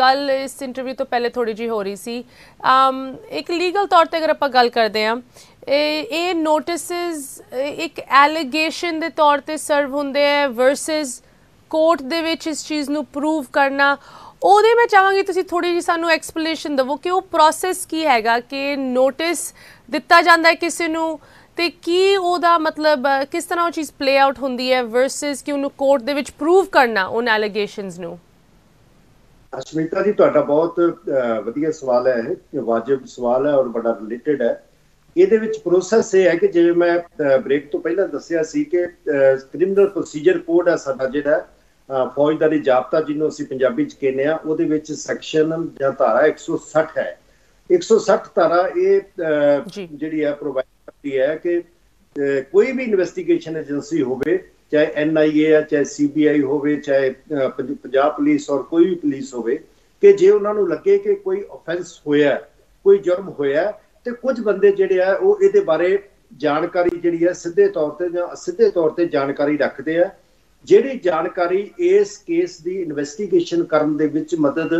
गल इस इंटरव्यू तो पहले थोड़ी जी हो रही सी, एक लीगल तौर पर अगर आप गल करते हैं ये नोटिसेस एक एलीगेशन के तौर पर सर्व होंदे है वर्सिस कोर्ट दे विच इस चीज़ नू प्रूव करना, उहदे मैं चाहांगी तुसी थोड़ी जी सानू एक्सप्लेनेशन दवो कि वो प्रोसेस की हैगा कि नोटिस दिता जाता है किसी नू ते की उहदा मतलब किस तरह वो चीज़ प्ले आउट होंदी है वर्सिस कि उन्होंने कोर्ट दे विच प्रूव करना उन एलीगेशनस नू। अश्मिता जी, तुहाडा बहुत वधिया सवाल है, वाजिब सवाल है और बड़ा रिलेटेड है। ਇਹਦੇ ਵਿੱਚ प्रोसेस ਇਹ है कि ਜਿਵੇਂ मैं ब्रेक तो पहला ਦੱਸਿਆ ਸੀ ਕਿ ਕ੍ਰਿਮੀਨਲ प्रोसीजर कोड है ਸਾਡਾ ਜਿਹੜਾ ਫੌਜਦਾਰੀ ਜ਼ਾਬਤਾ ਜਿਹਨੂੰ ਅਸੀਂ ਪੰਜਾਬੀ ਚ ਕਹਿੰਦੇ ਆ, ਉਹਦੇ ਵਿੱਚ ਸੈਕਸ਼ਨ ਜਾਂ ਧਾਰਾ ਇੱਕ ਸੌ ਸੱਠ ਹੈ। ਇੱਕ ਸੌ ਸੱਠ ਧਾਰਾ ਇਹ ਜਿਹੜੀ ਹੈ ਪ੍ਰੋਵਾਈਡ ਕਰਦੀ ਹੈ ਕਿ ਕੋਈ ਵੀ ਇਨਵੈਸਟੀਗੇਸ਼ਨ ਏਜੰਸੀ ਹੋਵੇ, ਚਾਹੇ ਐਨ ਆਈ ਏ ਆ, ਚਾਹੇ ਸੀ ਬੀ ਆਈ ਹੋਵੇ, ਚਾਹੇ ਪੰਜਾਬ ਪੁਲਿਸ ਔਰ ਕੋਈ ਵੀ ਪੁਲਿਸ ਹੋਵੇ, ਕਿ ਜੇ ਉਹਨਾਂ ਨੂੰ ਲੱਗੇ ਕਿ ਕੋਈ ਆਫੈਂਸ ਹੋਇਆ, ਕੋਈ ਜੁਰਮ ਹੋਇਆ ਤੇ ਕੁਝ ਬੰਦੇ ਜਿਹੜੇ ਆ ਉਹ ਇਹਦੇ ਬਾਰੇ ਜਾਣਕਾਰੀ ਜਿਹੜੀ ਹੈ ਸਿੱਧੇ ਤੌਰ ਤੇ ਜਾਂ ਅਸਿੱਧੇ ਤੌਰ ਤੇ ਜਾਣਕਾਰੀ ਰੱਖਦੇ ਆ, ਜਿਹੜੀ ਜਾਣਕਾਰੀ ਇਸ ਕੇਸ ਦੀ ਇਨਵੈਸਟੀਗੇਸ਼ਨ ਕਰਨ ਦੇ ਵਿੱਚ ਮਦਦ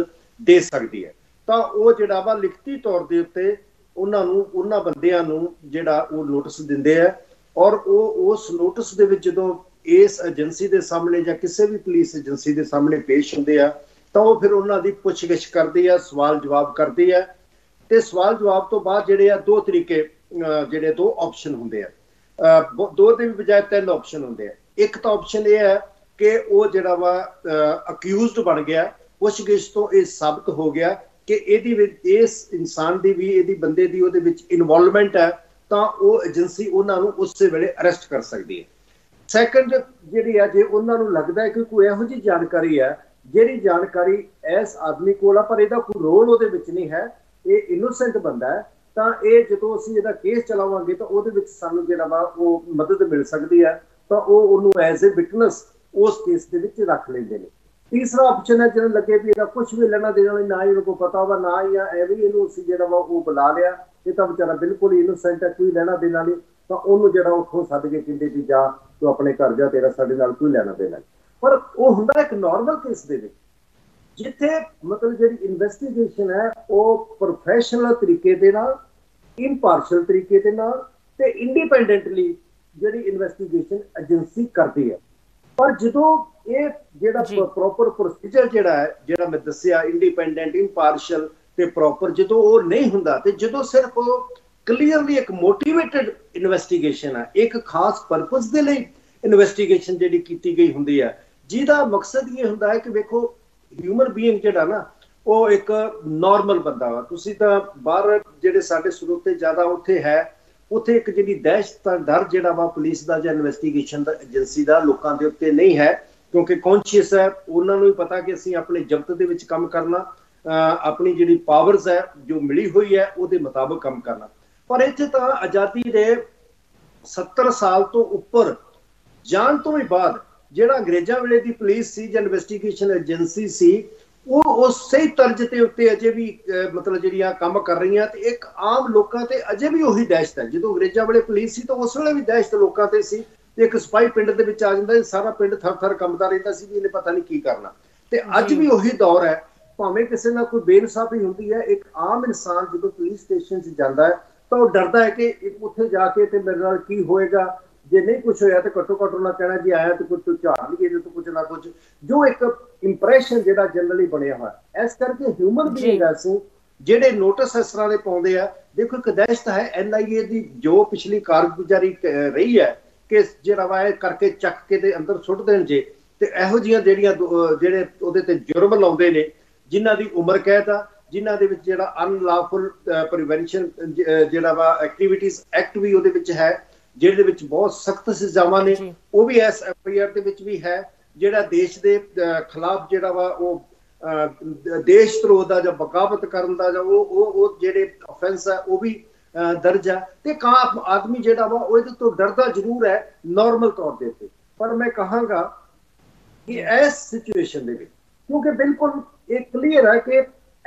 ਦੇ ਸਕਦੀ ਹੈ, ਤਾਂ ਉਹ ਜਿਹੜਾ ਵਾ ਲਿਖਤੀ ਤੌਰ ਦੇ ਉੱਤੇ ਉਹਨਾਂ ਨੂੰ ਉਹਨਾਂ ਬੰਦਿਆਂ ਨੂੰ ਜਿਹੜਾ ਉਹ ਨੋਟਿਸ ਦਿੰਦੇ ਆ, ਔਰ ਉਹ ਉਸ ਨੋਟਿਸ ਦੇ ਵਿੱਚ ਜਦੋਂ ਇਸ ਏਜੰਸੀ ਦੇ ਸਾਹਮਣੇ ਜਾਂ ਕਿਸੇ ਵੀ ਪੁਲਿਸ ਏਜੰਸੀ ਦੇ ਸਾਹਮਣੇ ਪੇਸ਼ ਹੁੰਦੇ ਆ ਤਾਂ ਉਹ ਫਿਰ ਉਹਨਾਂ ਦੀ ਪੁੱਛਗਿੱਛ ਕਰਦੀ ਆ, ਸਵਾਲ ਜਵਾਬ ਕਰਦੀ ਆ। ਤੇ ਸਵਾਲ ਜਵਾਬ ਤੋਂ ਬਾਅਦ ਜਿਹੜੇ ਆ ਦੋ ਤਰੀਕੇ ਜਿਹੜੇ ਦੋ ਆਪਸ਼ਨ ਹੁੰਦੇ ਆ, ਦੋ ਦੇ ਬਜਾਏ ਤਿੰਨ ਆਪਸ਼ਨ ਹੁੰਦੇ ਆ। ਇੱਕ ਤਾਂ ਆਪਸ਼ਨ ਇਹ ਹੈ ਕਿ ਉਹ ਜਿਹੜਾ ਵਾ ਅਕਿਊਜ਼ਡ ਬਣ ਗਿਆ, ਪੁੱਛਗਿੱਛ ਤੋਂ ਇਹ ਸਾਬਤ ਹੋ ਗਿਆ ਕਿ ਇਹਦੀ ਵਿੱਚ ਇਸ ਇਨਸਾਨ ਦੀ ਵੀ ਇਹਦੀ ਬੰਦੇ ਦੀ ਉਹਦੇ ਵਿੱਚ ਇਨਵੋਲਵਮੈਂਟ ਹੈ, ਤਾਂ ਉਹ ਏਜੰਸੀ ਉਹਨਾਂ ਨੂੰ ਉਸੇ ਵੇਲੇ ਅਰੈਸਟ ਕਰ ਸਕਦੀ ਹੈ। ਸੈਕੰਡ ਜਿਹੜੀ ਆ, ਜੇ ਉਹਨਾਂ ਨੂੰ ਲੱਗਦਾ ਹੈ ਕਿ ਕੋਈ ਇਹੋ ਜਿਹੀ ਜਾਣਕਾਰੀ ਹੈ ਜਿਹੜੀ ਜਾਣਕਾਰੀ ਇਸ ਆਦਮੀ ਕੋਲ ਆ ਪਰ ਇਹਦਾ ਕੋਈ ਰੋਲ ਉਹਦੇ ਵਿੱਚ ਨਹੀਂ ਹੈ, ਇਹ ਇਨੋਸੈਂਟ ਬੰਦਾ ਹੈ, ਤਾਂ ਇਹ ਜਦੋਂ ਅਸੀਂ ਇਹਦਾ ਕੇਸ ਚਲਾਵਾਂਗੇ ਤਾਂ ਉਹਦੇ ਵਿੱਚ ਸਾਨੂੰ ਜਿਹੜਾ ਵਾ ਉਹ ਮਦਦ ਮਿਲ ਸਕਦੀ ਹੈ, ਤਾਂ ਉਹ ਉਹਨੂੰ ਐਜ਼ ਏ ਵਿਟਨੈਸ ਉਸ ਕੇਸ ਦੇ ਵਿੱਚ ਰੱਖ ਲੈਂਦੇ ਨੇ। ਤੀਸਰਾ ਆਪਸ਼ਨ ਹੈ ਜਿਹਨੂੰ ਲੱਗੇ ਵੀ ਇਹਦਾ ਕੁਝ ਵੀ ਲੈਣਾ ਦੇਣਾ ਨਹੀਂ, ਨਾ ਹੀ ਉਹਨੂੰ ਪਤਾ ਵਾ, ਨਾ ਹੀ ਐਵੇਂ ਇਹਨੂੰ ਅਸੀਂ ਜਿਹੜਾ ਵਾ ਉਹ ਬੁਲਾ ਲਿਆ, ਇਹ ਤਾਂ ਵਿਚਾਰਾ ਬਿਲਕੁਲ ਇਨੋਸੈਂਟ ਹੈ, ਕੋਈ ਲੈਣਾ ਦੇਣਾ ਨਹੀਂ, ਤਾਂ ਉਹਨੂੰ ਜਿਹੜਾ ਉੱਥੋਂ ਸੱਦ ਕੇ ਕਹਿੰਦੇ ਵੀ ਜਾ ਤੂੰ ਆਪਣੇ ਘਰ ਜਾ, ਤੇਰਾ ਸਾਡੇ ਨਾਲ ਕੋਈ ਲੈਣਾ ਦੇਣਾ। ਪਰ ਉਹ ਹੁੰਦਾ ਇੱਕ ਨੋਰਮਲ ਕੇਸ ਦੇ ਵਿੱਚ जिथे मतलब जी इन्वेस्टिगेशन है वह प्रोफेसनल तरीके दे नाल इम्पार्शल तरीके दे नाल ते इंडिपेंडेंटली जी इन्वेस्टिगेशन एजेंसी करती है। पर जो ये जो प्रॉपर प्रोसीजर जोड़ा है जो मैं दसिया इंडिपेंडेंट इम्पार्शल ते प्रॉपर जो वो नहीं होंदा, तो जो सिर्फ वो क्लीयरली एक मोटिवेटेड इन्वेस्टिगेशन है, एक खास परपज के लिए इन्वेस्टिगेशन जी की गई होंगी है, जिसका मकसद ये होंगे कि वेखो ह्यूमन बीइंग ਜਿਹੜਾ ਨਾ ਉਹ ਇੱਕ ਨੋਰਮਲ ਬੰਦਾ ਵਾ। ਤੁਸੀਂ ਤਾਂ ਬਾਹਰ ਜਿਹੜੇ ਸਾਡੇ ਸਰੋਤੇ ਜ਼ਿਆਦਾ ਉੱਥੇ ਹੈ, ਉੱਥੇ ਇੱਕ ਜਿਹੜੀ ਦਹਿਸ਼ਤ ਦਾ ਡਰ ਜਿਹੜਾ ਵਾ ਪੁਲਿਸ ਦਾ ਜਾਂ ਇਨਵੈਸਟੀਗੇਸ਼ਨ ਦਾ ਏਜੰਸੀ ਦਾ ਲੋਕਾਂ ਦੇ ਉੱਤੇ ਨਹੀਂ ਹੈ, ਕਿਉਂਕਿ ਕੌਨਸ਼ੀਅਸ ਹੈ, ਉਹਨਾਂ ਨੂੰ ਵੀ ਪਤਾ ਕਿ ਅਸੀਂ ਆਪਣੇ ਜਗਤ ਦੇ ਵਿੱਚ ਕੰਮ ਕਰਨਾ, ਆਪਣੀ ਜਿਹੜੀ ਪਾਵਰਸ ਹੈ ਜੋ ਮਿਲੀ ਹੋਈ ਹੈ ਉਹਦੇ ਮੁਤਾਬਕ ਕੰਮ ਕਰਨਾ। ਪਰ ਇੱਥੇ ਤਾਂ ਆਜ਼ਾਦੀ ਦੇ ਸੱਤਰ ਸਾਲ ਤੋਂ ਉੱਪਰ ਜਾਣ ਤੋਂ ਵੀ ਬਾਅਦ ਜਿਹੜਾ ਅੰਗਰੇਜ਼ਾਂ ਵੇਲੇ ਦੀ ਪੁਲਿਸ ਸੀ ਜਾਂ ਇਨਵੈਸਟੀਗੇਸ਼ਨ ਏਜੰਸੀ ਸੀ ਉਹ ਉਸੇ ਤਰਜ਼ ਦੇ ਉੱਤੇ ਅਜੇ ਵੀ ਮਤਲਬ ਜਿਹੜੀਆਂ ਕੰਮ ਕਰ ਰਹੀਆਂ, ਤੇ ਇੱਕ ਆਮ ਲੋਕਾਂ ਤੇ ਅਜੇ ਵੀ ਉਹੀ ਦਹਿਸ਼ਤ ਹੈ। ਜਦੋਂ ਅੰਗਰੇਜ਼ਾਂ ਵੇਲੇ ਪੁਲਿਸ ਸੀ ਤਾਂ ਉਸ ਵੇਲੇ ਵੀ ਦਹਿਸ਼ਤ ਲੋਕਾਂ ਤੇ ਸੀ, ਤੇ ਇੱਕ ਸਿਪਾਹੀ ਪਿੰਡ ਦੇ ਵਿੱਚ ਆ ਜਾਂਦਾ, ਸਾਰਾ ਪਿੰਡ ਥਰ ਥਰ ਕੰਬਦਾ ਰਹਿੰਦਾ ਸੀ ਵੀ ਇਹਨੇ ਪਤਾ ਨਹੀਂ ਕੀ ਕਰਨਾ। ਤੇ ਅੱਜ ਵੀ ਉਹੀ ਦੌਰ ਹੈ, ਭਾਵੇਂ ਕਿਸੇ ਨਾਲ ਕੋਈ ਬੇਇਨਸਾਫੀ ਹੁੰਦੀ ਹੈ, ਇੱਕ ਆਮ ਇਨਸਾਨ ਜਦੋਂ ਪੁਲਿਸ ਸਟੇਸ਼ਨ 'ਚ ਜਾਂਦਾ ਹੈ ਤਾਂ ਉਹ ਡਰਦਾ ਹੈ ਕਿ ਉੱਥੇ ਜਾ ਕੇ ਤੇ ਮੇਰੇ ਨਾਲ ਕੀ ਹੋਏਗਾ, ਜੇ ਨਹੀਂ ਕੁਛ ਹੋਇਆ ਤਾਂ ਘੱਟੋ ਘੱਟ ਉਹਨਾਂ ਕਹਿਣਾ ਜੀ ਆਇਆ ਤਾਂ ਕੁਝ ਝਾੜ ਲਈਏ ਜੇ, ਤਾਂ ਕੁਝ ਨਾ ਕੁਝ ਜੋ ਇੱਕ ਇੰਪਰੈਸ਼ਨ ਜਿਹੜਾ ਜਨਰਲੀ ਬਣਿਆ ਹੋਇਆ। ਇਸ ਕਰਕੇ ਹਿਊਮਨ ਬੀਇੰਗ ਅਸੀਂ ਜਿਹੜੇ ਨੋਟਿਸ ਇਸ ਤਰ੍ਹਾਂ ਦੇ ਪਾਉਂਦੇ ਆ, ਦੇਖੋ ਇੱਕ ਦਹਿਸ਼ਤ ਹੈ ਐਨ ਆਈ ਏ ਦੀ ਜੋ ਪਿਛਲੀ ਕਾਰਗੁਜ਼ਾਰੀ ਰਹੀ ਹੈ ਕਿ ਜਿਹੜਾ ਵਾ ਇਹ ਕਰਕੇ ਚੱਕ ਕੇ ਤੇ ਅੰਦਰ ਸੁੱਟ ਦੇਣ ਜੇ, ਤੇ ਇਹੋ ਜਿਹੀਆਂ ਜਿਹੜੀਆਂ ਜਿਹੜੇ ਉਹਦੇ ਤੇ ਜੁਰਮ ਲਾਉਂਦੇ ਨੇ जिन्हां दी उमर कैद आ, जिन्हां दे विच जिहड़ा अनलॉफुल प्रिवेंशन जिहड़ा वा एक्टिविटीज एक्ट भी उहदे विच है, जिहदे विच बहुत सख्त सजावां ने, उह भी इस एफ आई आर दे विच भी है। जिहड़ा देश दे खिलाफ जिहड़ा वा उह देश द्रोह दा जां बगावत करन दा जां उह उह जिहड़े ऑफेंस आ उह भी दर्ज है। ते कहा आदमी जिहड़ा वा उह इहदे तो डरदा जरूर है नॉर्मल तौर दे उत्ते, पर मैं कहांगा कि इस सिचुएशन दे विच क्योंकि बिल्कुल ये क्लीयर है कि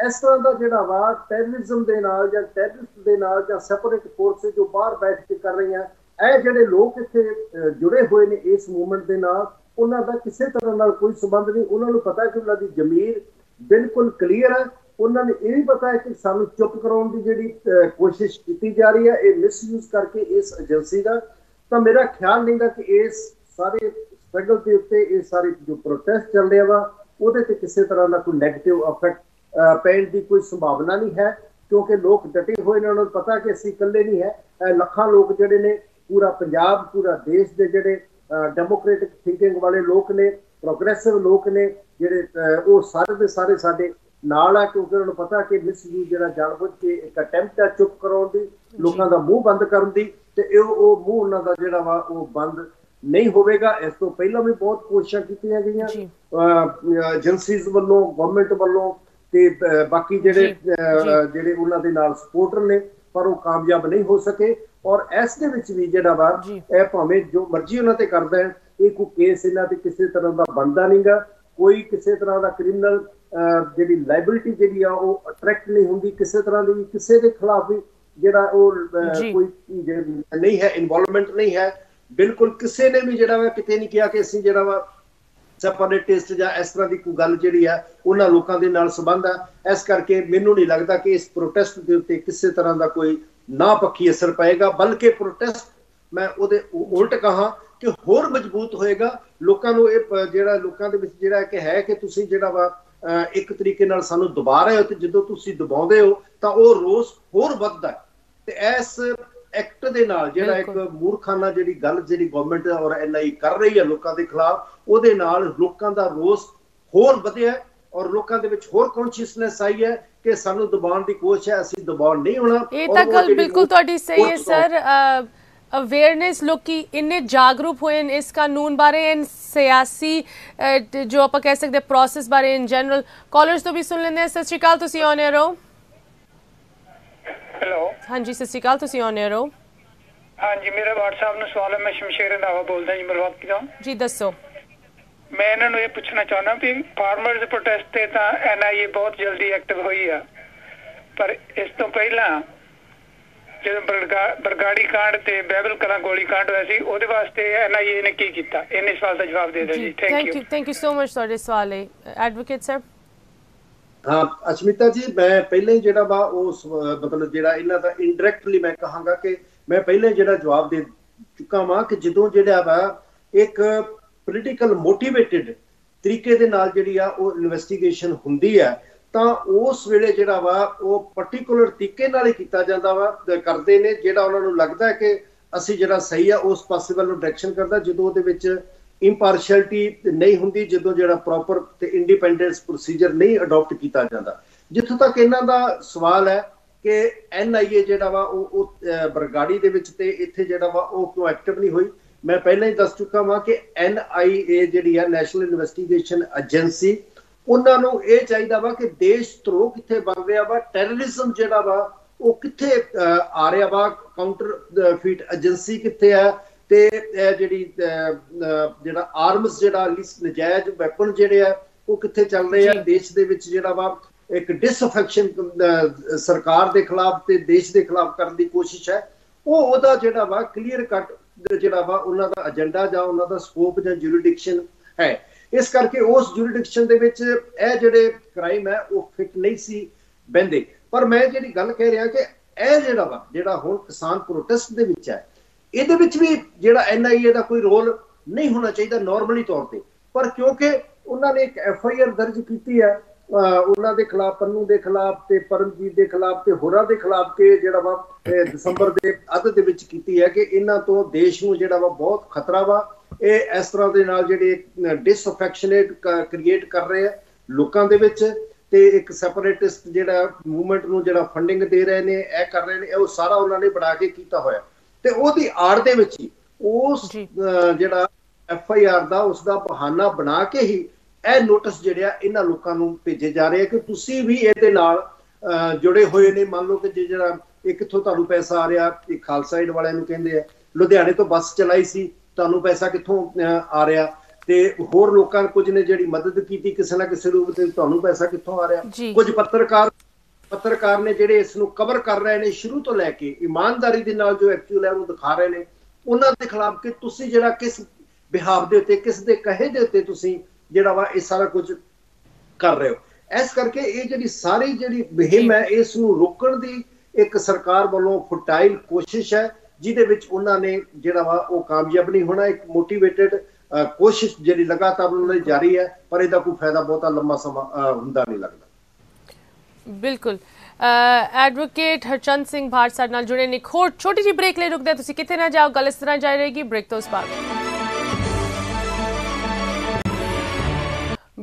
इस तरह का जोड़ा वा टैररिज्म के नाल जां टैररिस्ट के नाल जां सैपरेट फोर्सेज जो बाहर बैठ के कर रही हैं, ये जोड़े लोग इतने जुड़े हुए ने इस मूवमेंट के नाल, उन्हां दा किसी तरह नाल कोई संबंध नहीं। उन्होंने पता है कि उन्होंने जमीर बिल्कुल क्लीयर है, उन्होंने ये भी पता है कि सानू चुप कराने की जिहड़ी कोशिश की जा रही है ये मिसयूज करके इस एजेंसी का। तो मेरा ख्याल नहीं गा कि इस सारे स्ट्रगल के उत्ते ये सारे जो प्रोटेस्ट चल रहे वा ਉਹਦੇ ਤੇ ਕਿਸੇ ਤਰ੍ਹਾਂ ਦਾ ਕੋਈ ਨੈਗੇਟਿਵ ਇਫੈਕਟ ਪੈਣ ਦੀ ਕੋਈ ਸੰਭਾਵਨਾ ਨਹੀਂ ਹੈ, ਕਿਉਂਕਿ ਲੋਕ ਡਟੇ ਹੋਏ ਨੇ। ਉਹਨਾਂ ਨੂੰ ਪਤਾ ਕਿ ਅਸੀਂ ਇਕੱਲੇ ਨਹੀਂ ਹੈ, ਲੱਖਾਂ ਲੋਕ ਜਿਹੜੇ ਨੇ ਪੂਰਾ ਪੰਜਾਬ ਪੂਰਾ ਦੇਸ਼ ਦੇ ਜਿਹੜੇ ਡੈਮੋਕ੍ਰੈਟਿਕ ਥਿੰਕਿੰਗ ਵਾਲੇ ਲੋਕ ਨੇ, ਪ੍ਰੋਗਰੈਸਿਵ ਲੋਕ ਨੇ ਜਿਹੜੇ, ਉਹ ਸਾਰੇ ਦੇ ਸਾਰੇ ਸਾਡੇ ਨਾਲ ਆ, ਕਿਉਂਕਿ ਉਹਨਾਂ ਨੂੰ ਪਤਾ ਕਿ ਮਿਸਯੂਜ ਜਿਹੜਾ ਜਾਣਬੁੱਝ ਕੇ ਇੱਕ ਅਟੈਂਪਟ ਆ ਚੁੱਪ ਕਰਾਉਣ ਦੀ, ਲੋਕਾਂ ਦਾ ਮੂੰਹ ਬੰਦ ਕਰਨ ਦੀ, ਤੇ ਇਹ ਉਹ ਮੂੰਹ ਉਹਨਾਂ ਦਾ ਜਿਹੜਾ ਵਾ ਉਹ ਬੰਦ नहीं होगा। इस तो पहला भी बहुत कोशिशों की गई एजेंसीज वालों, गवर्नमेंट वालों, बाकी जिहड़े जिहड़े उन्हां दे नाल सपोर्टर ने, पर वो कामयाब नहीं हो सके। और इस दे विच भी जिहड़ा वा इह भावें जो मर्जी उन्हां ते करदा है, इह कोई केस इन्हां ते किसी तरह का बनदा नहीं गा, कोई किसी तरह का क्रिमिनल जिहड़ी लाइबिलिटी जिहड़ी आ ओह अट्रैक्ट नहीं हुंदी किसी तरह दी, किसी दे खिलाफ भी जिहड़ा ओह कोई नहीं है, इन्वॉल्वमेंट नहीं है। बिल्कुल किसी ने भी जिहड़ा वा किते नहीं किया कि असीं जिहड़ा वा सेपरेटिस्ट जां इस तरह की कोई गल जिहड़ी आ उन्हां लोकां दे नाल संबंध आ। इस करके मैनूं नहीं लगता कि इस प्रोटेस्ट दे उत्ते किसी तरह का कोई ना पक्की असर पएगा, बल्कि प्रोटेस्ट मैं उहदे उल्ट कहां कि होर मजबूत होएगा। लोकां नूं इह जिहड़ा लोकां दे विच जिहड़ा कि है कि तुसीं जिहड़ा वा एक तरीके नाल सानूं दबा रहे हो, ते जदों तुसीं दबाउंदे हो तां ओह रोस होर वधदा है। ते इस एक्ट दे नाल जिहड़ा एक मूर्खाना जिहड़ी गल जिहड़ी गवर्नमेंट और एनआई कर रही है लोकां दे खिलाफ, उहदे नाल लोकां दा रोस होर वधिया है और लोकां दे विच होर कॉन्शियसनेस आई है कि सानू दबाउण दी कोशिश है, असीं दबाउण नहीं होना। इह तां गल बिल्कुल तुहाडी सही है सर, अवेयरनेस लोग की इन्ने जागरूक होए इस कानून बारे, इन सियासी जो आप कह सकते प्रोसेस बारे इन जनरल। कॉलर्स तो भी सुन लैंदे आ। सत श्री अकाल, तुसीं ऑन एयर हो। हेलो हाँ जी, सत श्री अकाल, तुसीं ऑन एयर हो। हाँ जी, मेरा व्हाट्सएप में सवाल है, मैं शमशेर रंधावा बोलता जी बलवाड़ा तो। जी दसो। मैं इन्होंने ये पूछना चाहना भी फार्मर्स प्रोटेस्ट से तो एन आई ए बहुत जल्दी एक्टिव हुई है, पर इस तो पहला जो बरगा बरगाड़ी कांड ते बैबल कला गोली कांड होया सी, ओदे वास्ते एन आई ए ने की कीता? इन्हें सवाल का जवाब दे दो जी। Thank you, thank you so much तुहाडे सवाल है एडवोकेट साहब। हाँ अशमीता जी, मैं पहले ही जिहड़ा वा उस मतलब जिहड़ा इन्हां दा इनडायरेक्टली मैं कहांगा कि मैं पहले जिहड़ा जवाब दे चुका वां कि जदों जिहड़ा वा एक पोलिटिकल मोटिवेटेड तरीके दे नाल जिहड़ी आ ओह इन्वेस्टिगेशन हुंदी है तां उस वेले जिहड़ा वा ओह पर्टिकुलर तरीके नाल ही कीता जांदा वा, करदे ने जिहड़ा उन्हां नूं लगदा है कि असीं जिहड़ा सही आ उस पासे वल डायरेक्शन करदा। जदों ओहदे विच इंपार्शियलिटी नहीं होंगी, जो जो प्रॉपर ते इंडिपेंडेंस प्रोसीजर नहीं अडोप्ट किया जाता। जिथों तक इन्हां दा सवाल है कि एन आई ए जिहड़ा वा ओह बरगाड़ी दे विच ते इत्थे जिहड़ा वा ओह क्यों एक्टिव नहीं हुई, मैं पहले ही दस चुका वा कि एन आई ए जिहड़ी है नैशनल इन्वेस्टिगेशन एजेंसी, उन्हां नूं इह चाहीदा वा कि देश धरोह कित्थे बन रहा वा, टैररिज्म जिहड़ा वा ओह कित्थे आ रहा वा, काउंटर फीट एजेंसी कित्थे है, ते जिहड़ी जिहड़ा आर्म्स जिहड़ा नजायज वैपन जिहड़े आ ओह कित्थे चल रहे आ देश दे विच, जिहड़ा वा एक डिसअफेक्शन सरकार दे खिलाफ ते देश दे खिलाफ करन दी कोशिश है। ओह ओहदा जिहड़ा वा क्लीयर कट जिहड़ा वा उन्हां दा एजेंडा जां उन्हां दा स्कोप जां ज्यूरिडिक्शन है, इस करके उस ज्यूरिडिक्शन दे विच इह जिहड़े क्राइम है ओह फिट नहीं सी बंदे। पर मैं जिहड़ी गल कह रिहा कि इह जिहड़ा वा जिहड़ा हुण किसान प्रोटेस्ट दे विच है, ਇਹਦੇ ਵਿੱਚ ਵੀ ਜਿਹੜਾ ਐਨਆਈਏ ਦਾ ਕੋਈ ਰੋਲ ਨਹੀਂ ਹੋਣਾ ਚਾਹੀਦਾ ਨਾਰਮਲੀ ਤੌਰ ਤੇ, ਪਰ ਕਿਉਂਕਿ ਉਹਨਾਂ ਨੇ ਇੱਕ ਐਫਆਈਆਰ ਦਰਜ ਕੀਤੀ ਹੈ ਉਹਨਾਂ ਦੇ ਖਿਲਾਫ, ਪੰਨੂ ਦੇ ਖਿਲਾਫ ਤੇ ਪਰਮਜੀਤ ਦੇ ਖਿਲਾਫ ਤੇ ਹੋਰਾਂ ਦੇ ਖਿਲਾਫ, ਤੇ ਜਿਹੜਾ ਵਾ ਦਸੰਬਰ ਦੇ ਅੱਧ ਦੇ ਵਿੱਚ ਕੀਤੀ ਹੈ ਕਿ ਇਹਨਾਂ ਤੋਂ ਦੇਸ਼ ਨੂੰ ਜਿਹੜਾ ਵਾ ਬਹੁਤ ਖਤਰਾ ਵਾ। ਇਹ ਇਸ ਤਰ੍ਹਾਂ ਦੇ ਨਾਲ ਜਿਹੜੇ ਡਿਸਅਫੈਕਸ਼ਨੇਟ ਕ੍ਰੀਏਟ ਕਰ ਰਹੇ ਆ ਲੋਕਾਂ ਦੇ ਵਿੱਚ, ते एक सेपरेटिस्ट जिहड़ा मूवमेंट नूं जिहड़ा फंडिंग दे रहे ने ए कर रहे ने, ओ सारा उन्हां ने बना के कीता होया ते ओदी आड़ दे विच ही उस जिहड़ा एफ आई आर दा उस दा बहाना बना के ही ए नोटिस जिहड़ा इन्हां लोकां नूं भेजे जा रहे कि तुसीं भी इहदे नाल जुड़े होए ने। मान लो कि जिहड़ा एक कित्थों तुहानूं पैसा आ रिहा, एक खालसा एड वालिआं नूं कहिंदे आ, लुधियाणे तो बस चलाई सी तुहानूं पैसा कित्थों आ रिहा, ਤੇ ਹੋਰ ਲੋਕਾਂ ਕੁਝ ਨੇ ਜਿਹੜੀ ਮਦਦ ਕੀਤੀ ਕਿਸੇ ਨਾ ਕਿਸੇ ਰੂਪ ਤੇ, ਤੁਹਾਨੂੰ ਪੈਸਾ ਕਿੱਥੋਂ ਆ ਰਿਹਾ। ਕੁਝ ਪੱਤਰਕਾਰ ਪੱਤਰਕਾਰ ਨੇ ਜਿਹੜੇ ਇਸ ਨੂੰ ਕਵਰ ਕਰ ਰਹੇ ਨੇ ਸ਼ੁਰੂ ਤੋਂ ਲੈ ਕੇ ਇਮਾਨਦਾਰੀ ਦੇ ਨਾਲ ਜੋ ਐਕਚੁਅਲ ਹੈ ਉਹਨੂੰ ਦਿਖਾ ਰਹੇ ਨੇ, ਉਹਨਾਂ ਦੇ ਖਿਲਾਫ ਕਿ ਤੁਸੀਂ ਜਿਹੜਾ ਕਿਸ ਬਿਹਾਵ ਦੇ ਉੱਤੇ ਕਿਸ ਦੇ ਕਹੇ ਦੇ ਉੱਤੇ ਤੁਸੀਂ ਜਿਹੜਾ ਵਾ ਇਹ ਸਾਰਾ ਕੁਝ ਕਰ ਰਹੇ ਹੋ। ਇਸ ਕਰਕੇ ਇਹ ਜਿਹੜੀ ਸਾਰੀ ਜਿਹੜੀ ਮੁਹਿੰਮ ਹੈ ਇਸ ਨੂੰ ਰੋਕਣ ਦੀ ਇੱਕ ਸਰਕਾਰ ਵੱਲੋਂ ਫੁਟਾਈਲ ਕੋਸ਼ਿਸ਼ ਹੈ ਜਿਹਦੇ ਵਿੱਚ ਉਹਨਾਂ ਨੇ ਜਿਹੜਾ ਵਾ ਉਹ ਕਾਮਯਾਬ ਨਹੀਂ ਹੋਣਾ। ਇੱਕ ਮੋਟੀਵੇਟਿਡ ਕੋਸ਼ਿਸ਼ ਜਿਹੜੀ ਲਗਾਤਾਰ ਉਹਨਾਂ ਦੀ ਜਾਰੀ ਹੈ ਪਰ ਇਹਦਾ ਕੋਈ ਫਾਇਦਾ ਬਹੁਤਾ ਲੰਮਾ ਸਮਾਂ ਹੁੰਦਾ ਨਹੀਂ ਲੱਗਦਾ। ਬਿਲਕੁਲ। ਐਡਵੋਕੇਟ ਹਰਚੰਦ ਸਿੰਘ ਭਾਟ ਸਾਡੇ ਨਾਲ ਜੁੜੇ ਨੇ। ਖੋੜ ਛੋਟੀ ਜਿਹੀ ਬ੍ਰੇਕ ਲਈ ਰੁਕਦੇ, ਤੁਸੀਂ ਕਿਤੇ ਨਾ ਜਾਓ, ਗੱਲ ਇਸ ਤਰ੍ਹਾਂ ਜਾਰੀ ਰਹੇਗੀ। ਬ੍ਰੇਕ ਤੋਂ ਉਸ ਬਾਅਦ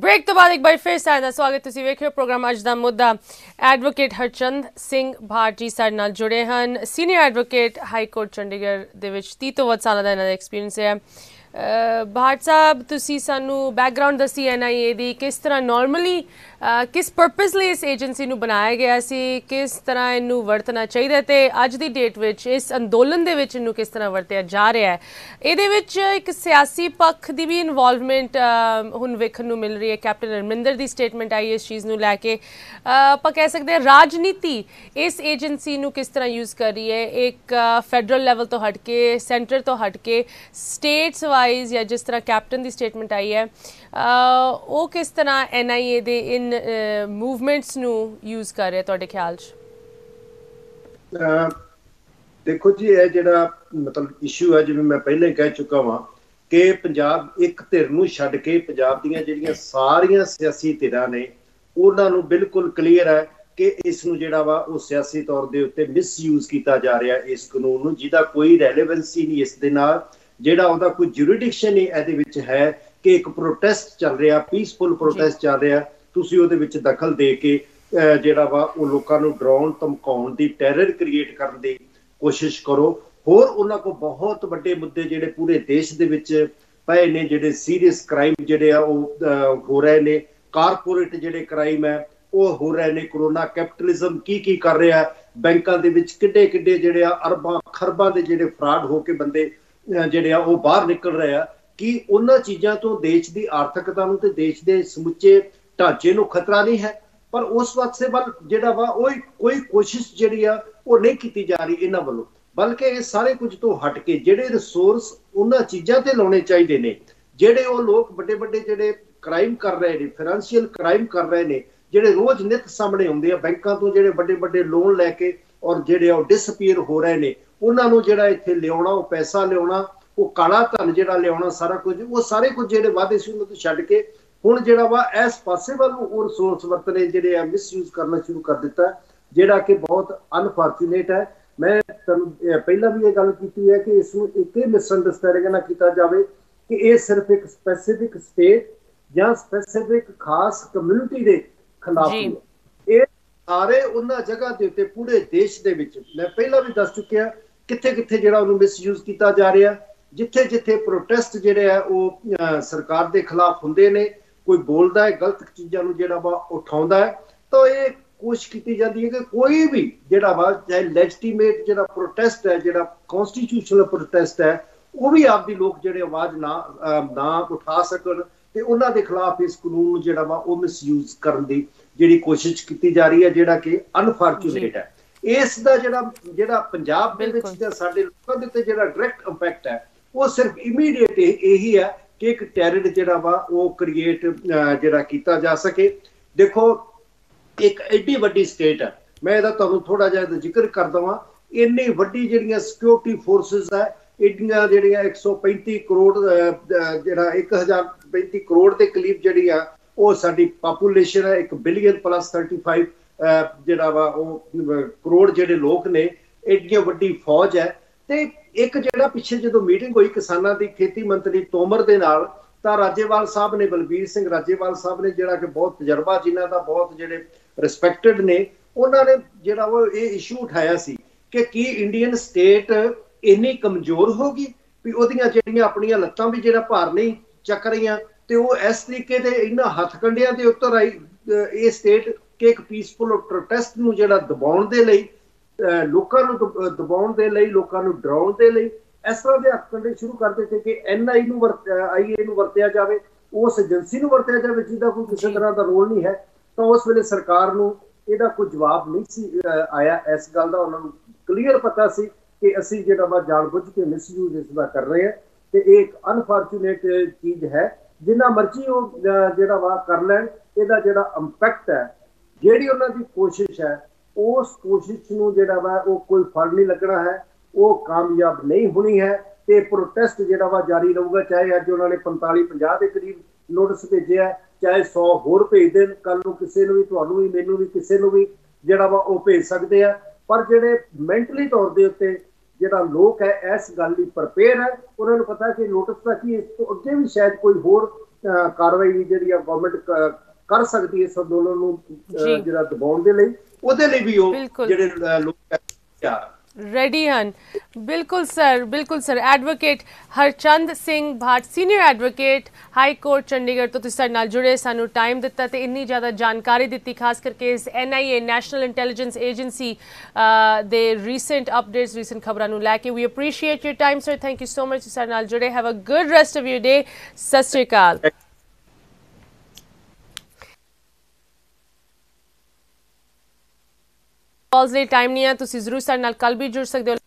ਬ੍ਰੇਕ ਤੋਂ ਬਾਅਦ ਇੱਕ ਵਾਰ ਫਿਰ ਸਾਡਾ ਸਵਾਗਤ, ਤੁਸੀਂ ਵੇਖ ਰਹੇ ਹੋ ਪ੍ਰੋਗਰਾਮ ਅੱਜ ਦਾ ਮੁੱਦਾ। ਐਡਵੋਕੇਟ ਹਰਚੰਦ ਸਿੰਘ ਭਾਟ ਜੀ ਸਾਡੇ ਨਾਲ ਜੁੜੇ ਹਨ, senior advocate high court Chandigarh ਦੇ ਵਿੱਚ। ਤੀਹ ਤੋਂ ਵੱਧ ਸਾਲਾਂ ਦਾ ਇਹਨਾਂ ਦਾ ਐਕਸਪੀਰੀਅੰਸ ਹੈ। ਭਾਟ साहब तुसी सानू बैकग्राउंड दसी एन आई ए दी, किस तरह नॉर्मली किस परपज़ लिए इस एजेंसी नू बनाया गया सी, किस तरह इनू वरतना चाहिए ते अज दी डेट विच इस अंदोलन दे विच इनू किस तरह वरतिया जा रहा है। इहदे विच एक सियासी पक्ष की भी इनवॉल्वमेंट हुण वेखण नू मिल रही है। कैप्टन अमरिंदर दी स्टेटमेंट आई इस चीज़ नू लैके, आपां कह सकते हैं राजनीति इस एजेंसी नू किस तरह यूज़ कर रही है। एक फैडरल लैवल तो हट के, सेंटर तो हट के, स्टेट्स वाइज या जिस तरह कैप्टन की स्टेटमेंट आई है, वो किस तरह एन आई ए दे इन मूवमेंट्स नू यूज़ कर रहे तुहाडे ख्याल च? देखो जी, यह जिहड़ा मतलब इशू है जिवें मैं पहले कह चुका हाँ कि पंजाब एक धिर नू छड्ड के पंजाब दीआं जिहड़ियां सारियां सियासी धिरां ने उहनां नू बिल्कुल क्लीयर है कि इस नू जिहड़ा वा उह सियासी तौर दे उत्ते मिसयूज़ कीता जा रिहा है इस कानून नू, जिहदा कोई रैलेवेंसी नहीं, इस दे नाल ਜਿਹੜਾ ਉਹਦਾ ਕੋਈ ਜੁਰੀਡਿਕਸ਼ਨ ਨਹੀਂ। ਇਹਦੇ ਵਿੱਚ ਹੈ ਕਿ ਇੱਕ ਪ੍ਰੋਟੈਸਟ ਚੱਲ ਰਿਹਾ, ਪੀਸਫੁਲ ਪ੍ਰੋਟੈਸਟ ਚੱਲ ਰਿਹਾ, ਤੁਸੀਂ ਉਹਦੇ ਵਿੱਚ ਦਖਲ ਦੇ ਕੇ ਜਿਹੜਾ ਵਾ ਉਹ ਲੋਕਾਂ ਨੂੰ ਡਰਾਉਣ ਧਮਕਾਉਣ ਦੀ, ਟੈਰਰ ਕ੍ਰੀਏਟ ਕਰਨ ਦੀ ਕੋਸ਼ਿਸ਼ ਕਰੋ। ਹੋਰ ਉਹਨਾਂ ਕੋਲ ਬਹੁਤ ਵੱਡੇ ਮੁੱਦੇ ਜਿਹੜੇ ਪੂਰੇ ਦੇਸ਼ ਦੇ ਵਿੱਚ ਪਏ ਨੇ, ਜਿਹੜੇ ਸੀਰੀਅਸ ਕ੍ਰਾਈਮ ਜਿਹੜੇ ਆ ਉਹ ਹੋ ਰਹੇ ਨੇ, ਕਾਰਪੋਰੇਟ ਜਿਹੜੇ ਕ੍ਰਾਈਮ ਹੈ ਉਹ ਹੋ ਰਹੇ ਨੇ, ਕਰੋਨਾ ਕੈਪੀਟਲਿਜ਼ਮ ਕੀ ਕੀ ਕਰ ਰਿਹਾ, ਬੈਂਕਾਂ ਦੇ ਵਿੱਚ ਕਿੱਡੇ ਕਿੱਡੇ ਜਿਹੜੇ ਆ ਅਰਬਾਂ ਖਰਬਾਂ ਦੇ ਜਿਹੜੇ ਫਰਾਡ ਹੋ ਕੇ ਬੰਦੇ ਜਿਹੜੇ ਆ ਉਹ ਬਾਹਰ ਨਿਕਲ ਰਹੇ ਆ। ਕਿ ਉਹਨਾਂ ਚੀਜ਼ਾਂ ਤੋਂ ਦੇਸ਼ ਦੀ ਆਰਥਿਕਤਾ ਨੂੰ ਤੇ ਦੇਸ਼ ਦੇ ਸਮੁੱਚੇ ਢਾਂਚੇ ਨੂੰ ਖਤਰਾ ਨਹੀਂ ਹੈ, ਪਰ ਉਸ ਪਾਸੇ ਵੱਲ ਜਿਹੜਾ ਵਾ ਉਹ ਕੋਈ ਕੋਸ਼ਿਸ਼ ਜਿਹੜੀ ਆ ਉਹ ਨਹੀਂ ਕੀਤੀ ਜਾ ਰਹੀ ਇਹਨਾਂ ਵੱਲੋਂ। ਬਲਕਿ ਇਹ ਸਾਰੇ ਕੁਝ ਤੋਂ ਹਟ ਕੇ ਜਿਹੜੇ ਰਿਸੋਰਸ ਉਹਨਾਂ ਚੀਜ਼ਾਂ ਤੇ ਲਾਉਣੇ ਚਾਹੀਦੇ ਨੇ ਜਿਹੜੇ ਉਹ ਲੋਕ ਵੱਡੇ ਵੱਡੇ ਜਿਹੜੇ ਕ੍ਰਾਈਮ ਕਰ ਰਹੇ ਨੇ, ਫਾਈਨੈਂਸ਼ੀਅਲ ਕ੍ਰਾਈਮ ਕਰ ਰਹੇ ਨੇ, ਜਿਹੜੇ ਰੋਜ਼ ਨਿਤ ਸਾਹਮਣੇ ਆਉਂਦੇ ਆ, ਬੈਂਕਾਂ ਤੋਂ ਜਿਹੜੇ ਵੱਡੇ ਵੱਡੇ ਲੋਨ ਲੈ ਕੇ ਔਰ ਜਿਹੜੇ ਉਹ ਡਿਸਅਪੀਅਰ ਹੋ ਰਹੇ ਨੇ, ਉਹਨਾਂ ਨੂੰ ਜਿਹੜਾ ਇੱਥੇ ਲਿਆਉਣਾ, ਉਹ ਪੈਸਾ ਲਿਆਉਣਾ, ਉਹ ਕਾਲਾ ਧਨ ਜਿਹੜਾ ਲਿਆਉਣਾ, ਸਾਰਾ ਕੁਝ ਉਹ ਸਾਰੇ ਕੁਝ ਜਿਹੜੇ ਵਾਅਦੇ ਸੀ ਉਹਨਾਂ ਤੋਂ ਛੱਡ ਕੇ ਹੁਣ ਜਿਹੜਾ ਵਾ ਇਸ ਪਾਸੇ ਵੱਲ ਉਹ ਰਿਸੋਰਸ ਵਰਤਣੇ ਜਿਹੜੇ ਆ ਮਿਸਯੂਜ਼ ਕਰਨਾ ਸ਼ੁਰੂ ਕਰ ਦਿੱਤਾ, ਜਿਹੜਾ ਕਿ ਬਹੁਤ ਅਨਫੋਰਚੂਨੇਟ ਹੈ। ਮੈਂ ਤੁਹਾਨੂੰ ਪਹਿਲਾਂ ਵੀ ਇਹ ਗੱਲ ਕੀਤੀ ਹੈ ਕਿ ਇਸ ਨੂੰ ਇੱਕ ਇਹ ਮਿਸਅੰਡਰਸਟੈਂਡਿੰਗ ਨਾ ਕੀਤਾ ਜਾਵੇ ਕਿ ਇਹ ਸਿਰਫ ਇੱਕ ਸਪੈਸੀਫਿਕ ਸਟੇਟ ਜਾਂ ਸਪੈਸੀਫਿਕ ਖਾਸ ਕਮਿਊਨਿਟੀ ਦੇ ਖਿਲਾਫ ਹੈ। ਇਹ ਸਾਰੇ ਉਹਨਾਂ ਜਗ੍ਹਾ ਦੇ ਉੱਤੇ ਪੂਰੇ ਦੇਸ਼ ਦੇ ਵਿੱਚ ਮੈਂ ਪਹਿਲਾਂ ਵੀ ਦੱਸ ਚੁੱਕਿਆ ਕਿੱਥੇ ਕਿੱਥੇ ਜਿਹੜਾ ਉਹਨੂੰ ਮਿਸਯੂਜ਼ ਕੀਤਾ ਜਾ ਰਿਹਾ। ਜਿੱਥੇ ਜਿੱਥੇ ਪ੍ਰੋਟੈਸਟ ਜਿਹੜੇ ਆ ਉਹ ਸਰਕਾਰ ਦੇ ਖਿਲਾਫ ਹੁੰਦੇ ਨੇ, ਕੋਈ ਬੋਲਦਾ ਹੈ, ਗਲਤ ਚੀਜ਼ਾਂ ਨੂੰ ਜਿਹੜਾ ਵਾ ਉਠਾਉਂਦਾ ਹੈ, ਤਾਂ ਇਹ ਕੋਸ਼ਿਸ਼ ਕੀਤੀ ਜਾਂਦੀ ਹੈ ਕਿ ਕੋਈ ਵੀ ਜਿਹੜਾ ਵਾ ਚਾਹੇ ਲੈਜੀਟੀਮੇਟ ਜਿਹੜਾ ਪ੍ਰੋਟੈਸਟ ਹੈ, ਜਿਹੜਾ ਕਨਸਟੀਟਿਊਸ਼ਨਲ ਪ੍ਰੋਟੈਸਟ ਹੈ, ਉਹ ਵੀ ਆਪਦੀ ਲੋਕ ਜਿਹੜੇ ਆਵਾਜ਼ ਨਾ ਨਾ ਉਠਾ ਸਕਣ ਤੇ ਉਹਨਾਂ ਦੇ ਖਿਲਾਫ ਇਸ ਕਾਨੂੰਨ ਨੂੰ ਜਿਹੜਾ ਵਾ ਉਹ ਮਿਸਯੂਜ਼ ਕਰਨ ਦੀ ਜਿਹੜੀ ਕੋਸ਼ਿਸ਼ ਕੀਤੀ ਜਾ ਰਹੀ ਹੈ, ਜਿਹੜਾ ਕਿ ਅਨਫੋਰਚੂਨੇਟ ਹੈ। ਇਸ ਦਾ ਜਿਹੜਾ ਜਿਹੜਾ ਪੰਜਾਬ ਦੇ ਵਿੱਚ ਜਾਂ ਸਾਡੇ ਲੋਕਾਂ ਦੇ ਉੱਤੇ ਜਿਹੜਾ ਡਾਇਰੈਕਟ ਇੰਪੈਕਟ ਹੈ ਉਹ ਸਿਰਫ ਇਮੀਡੀਏਟ ਇਹੀ ਹੈ ਕਿ ਇੱਕ ਟੈਰਰ ਜਿਹੜਾ ਵਾ ਉਹ ਕ੍ਰੀਏਟ ਜਿਹੜਾ ਕੀਤਾ ਜਾ ਸਕੇ। ਦੇਖੋ, ਇੱਕ ਐਡੀ ਵੱਡੀ ਸਟੇਟ ਹੈ, ਮੈਂ ਇਹਦਾ ਤੁਹਾਨੂੰ ਥੋੜਾ ਜਿਹਾ ਜ਼ਿਕਰ ਕਰ ਦਵਾਂ, ਇੰਨੀ ਵੱਡੀ ਜਿਹੜੀਆਂ ਸਿਕਿਉਰਿਟੀ ਫੋਰਸਿਸ ਹੈ, ਇੰਡੀਆਂ ਜਿਹੜੀਆਂ ਇੱਕ ਸੌ ਪੈਂਤੀ ਕਰੋੜ ਜਿਹੜਾ ਇੱਕ ਹਜ਼ਾਰ ਪੈਂਤੀ ਕਰੋੜ ਦੇ ਕਰੀਬ ਜਿਹੜੀ ਆ ਉਹ ਸਾਡੀ ਪਾਪੂਲੇਸ਼ਨ ਹੈ, ਇੱਕ ਬਿਲੀਅਨ ਪਲੱਸ ਥਰਟੀ ਫਾਈਵ ਜਿਹੜਾ ਵਾ ਉਹ ਕਰੋੜ ਜਿਹੜੇ ਲੋਕ ਨੇ, ਐਡੀਆਂ ਵੱਡੀ ਫੌਜ ਹੈ। ਤੇ ਇੱਕ ਜਿਹੜਾ ਪਿੱਛੇ ਜਦੋਂ ਮੀਟਿੰਗ ਹੋਈ ਕਿਸਾਨਾਂ ਦੀ, ਖੇਤੀ ਮੰਤਰੀ ਤੋਮਰ ਦੇ ਨਾਲ, तो राजेवाल साहब ने बलबीर सिंह राजेवाल साहब ने जिहड़ा कि बहुत तजर्बा जिन्हां दा बहुत जिहड़े रिस्पैक्टेड ने उन्होंने जिहड़ा वो ये इशू उठाया सी कि की इंडियन स्टेट इन्नी कमजोर होगी भी उहदियां जिहड़ियां अपनियां लत्तां भी जिहड़ा भार नहीं चक रहीआं ते वह इस तरीके दे इन्हां हथकंडियां दे उत्तर आई ये स्टेट के एक पीसफुल प्रोटेस्ट नूं जिहड़ा दबाउण दे लई लोकां नूं दबाउण दे लई लोकां नूं डराउण दे लई इस तरह के हथकंडे शुरू कर दिते कि एन आई नूं आई ए नूं वरतिया जाए उस एजेंसी नूं वरतिया जाए जिहदा कोई किसी तरह का रोल नहीं है। तो उस वेले सरकार नूं इहदा कोई जवाब नहीं सी आया। इस गल दा उन्हां नूं क्लीयर पता सी कि असीं जिहड़ा वा जाणबुझ के मिसयूज इसदा कर रहे हैं ते इह इक अनफॉर्चुनेट चीज़ है। जिन्ना मर्जी वो जिहड़ा वा कर लैण इहदा जिहड़ा इंपैक्ट है जिहड़ी उन्हां दी कोशिश है उस कोशिश नूं जिहड़ा वा वो कोई फल नहीं लगना है, वो कामयाब नहीं होनी है। तो प्रोटेस्ट जिहड़ा वा जारी रहूगा चाहे अज उन्होंने पंताली पचास के करीब नोटिस भेजे है चाहे सौ होर भेज देन कल नूं किसी नूं भी तुहानूं भी मैनूं भी किसी नूं भी जिहड़ा वा वो भेज सकते हैं। पर जिहड़े मैंटली तौर के उत्ते जिहड़ा लोग है इस गल लई प्रपेयर है उन्होंने पता कि नोटिस का की इस तो अगे भी शायद कोई होर कार्रवाई जिहड़ी आ गवर्नमेंट कर सकती है इस अंदोलन नूं जिहड़ा दबाउण दे लई उहदे लई भी वो जिहड़े लोग तैयार रेडी हैं। बिल्कुल सर, बिल्कुल sir. Advocate Harchand Singh Bhat senior advocate high court Chandigarh तो तुसीं साडे नाल जुड़े, सानू टाइम दिता तो इन्नी ज़्यादा जानकारी दिती खास करके इस N I A national intelligence agency दे रीसेंट अपडेट्स रीसेंट खबरां नूं लैके। We appreciate your time sir, thank you so much. तुसीं साडे नाल जुड़े, have a good rest of your day. Sat Shri अकाल। कॉल्स लिए टाइम नहीं है, तुसीं जरूर साडे नाल कल भी जुड़ सकते हो।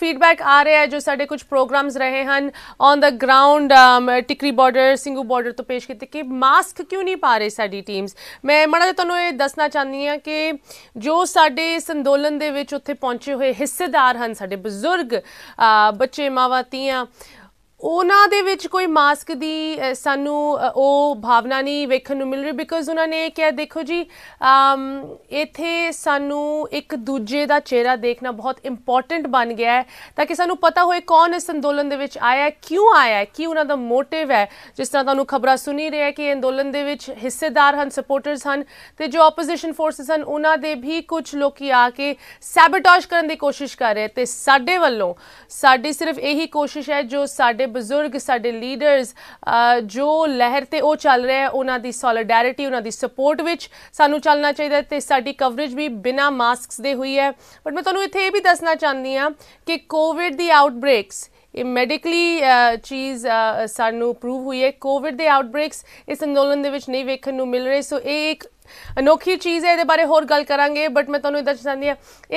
फीडबैक आ रहा है जो साढ़े कुछ प्रोग्राम्स रहे हैं on the ground Tikri border Singhu border तो पेश किए कि मास्क क्यों नहीं पा रहे साड़ी टीम्स। मैं माड़ा जिहा तुहानूं ये दसना चाहनी हाँ कि जो साढ़े इस अंदोलन दे विच उत्थे पहुंचे हुए हिस्सेदार हैं साढ़े बजुर्ग बच्चे मावां धीआं ਉਹਨਾਂ ਦੇ ਵਿੱਚ ਕੋਈ ਮਾਸਕ ਦੀ ਸਾਨੂੰ ਉਹ ਭਾਵਨਾ ਨਹੀਂ ਵੇਖਣ ਨੂੰ ਮਿਲ ਰਹੀ ਬਿਕੋਜ਼ ਉਹਨਾਂ ਨੇ ਕਿਹਾ ਦੇਖੋ ਜੀ ਇੱਥੇ ਸਾਨੂੰ ਇੱਕ ਦੂਜੇ ਦਾ ਚਿਹਰਾ ਦੇਖਣਾ ਬਹੁਤ ਇੰਪੋਰਟੈਂਟ ਬਣ ਗਿਆ ਹੈ ਤਾਂ ਕਿ ਸਾਨੂੰ ਪਤਾ ਹੋਏ ਕੌਣ ਇਸ ਅੰਦੋਲਨ ਦੇ ਵਿੱਚ ਆਇਆ ਕਿਉਂ ਆਇਆ ਕੀ ਉਹਨਾਂ ਦਾ ਮੋਟਿਵ ਹੈ। ਜਿਸ ਤਰ੍ਹਾਂ ਤੁਹਾਨੂੰ ਖਬਰਾਂ ਸੁਣੀ ਰਿਹਾ ਕਿ ਅੰਦੋਲਨ ਦੇ ਵਿੱਚ ਹਿੱਸੇਦਾਰ ਹਨ ਸਪੋਰਟਰਸ ਹਨ ਤੇ ਜੋ ਆਪੋਜੀਸ਼ਨ ਫੋਰਸਿਸ ਹਨ ਉਹਨਾਂ ਦੇ ਵੀ ਕੁਝ ਲੋਕੀ ਆ ਕੇ ਸੈਬੋਟੇਜ ਕਰਨ ਦੀ ਕੋਸ਼ਿਸ਼ ਕਰ ਰਹੇ ਤੇ ਸਾਡੇ ਵੱਲੋਂ ਸਾਡੀ ਸਿਰਫ ਇਹੀ ਕੋਸ਼ਿਸ਼ ਹੈ ਜੋ ਸਾਡੇ ਬਜ਼ੁਰਗ ਸਾਡੇ ਲੀਡਰਸ ਜੋ ਲਹਿਰ ਤੇ ਉਹ ਚੱਲ ਰਹੇ ਹੈ ਉਹਨਾਂ ਦੀ ਸੋਲੀਡੈਰਿਟੀ ਉਹਨਾਂ ਦੀ ਸਪੋਰਟ ਵਿੱਚ ਸਾਨੂੰ ਚੱਲਣਾ ਚਾਹੀਦਾ ਤੇ ਸਾਡੀ ਕਵਰੇਜ ਵੀ ਬਿਨਾ ਮਾਸਕਸ ਦੇ ਹੋਈ ਹੈ। ਬਟ ਮੈਂ ਤੁਹਾਨੂੰ ਇੱਥੇ ਇਹ ਵੀ ਦੱਸਣਾ ਚਾਹੁੰਦੀ ਹਾਂ ਕਿ ਕੋਵਿਡ ਦੀ ਆਊਟਬ੍ਰੇਕਸ ਇਹ ਮੈਡੀਕਲੀ ਚੀਜ਼ ਸਾਨੂੰ ਪ੍ਰੂਵ ਹੋਈ ਹੈ। ਕੋਵਿਡ ਦੇ ਆਊਟਬ੍ਰੇਕਸ ਇਸ ਅੰਦੋਲਨ ਦੇ ਵਿੱਚ ਨਹੀਂ ਵੇਖਣ ਨੂੰ ਮਿਲ ਰਹੇ ਸੋ ਇਹ ਇੱਕ अनोखी चीज़ है, ये बारे होर गल करांगे। बट मैं तुहानूं इदां चाहती हाँ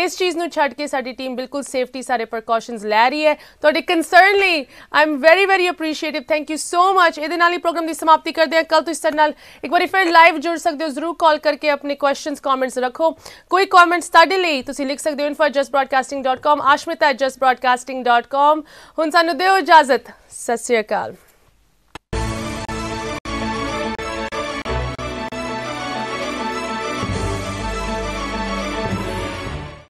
इस चीज़ नूं छड्ड के साडी टीम बिल्कुल सेफ्टी सारे प्रिकॉशनस लै रही है। तुहाडे कंसर्न लई I am very very appreciative, thank you so much. इहदे नाल ही प्रोग्राम की समाप्ति करते हैं। कल तुसीं साडे नाल एक बार फिर लाइव जुड़ सकते हो, जरूर कॉल करके अपने क्वेश्चनस कॉमेंट्स रखो। कोई कॉमेंट्स तुहाडे लई तुसीं लिख सकते हो info at Jus broadcasting dot com Ashmita at Jus broadcasting dot com. हुण सानूं दिओ इजाजत, सत श्री अकाल।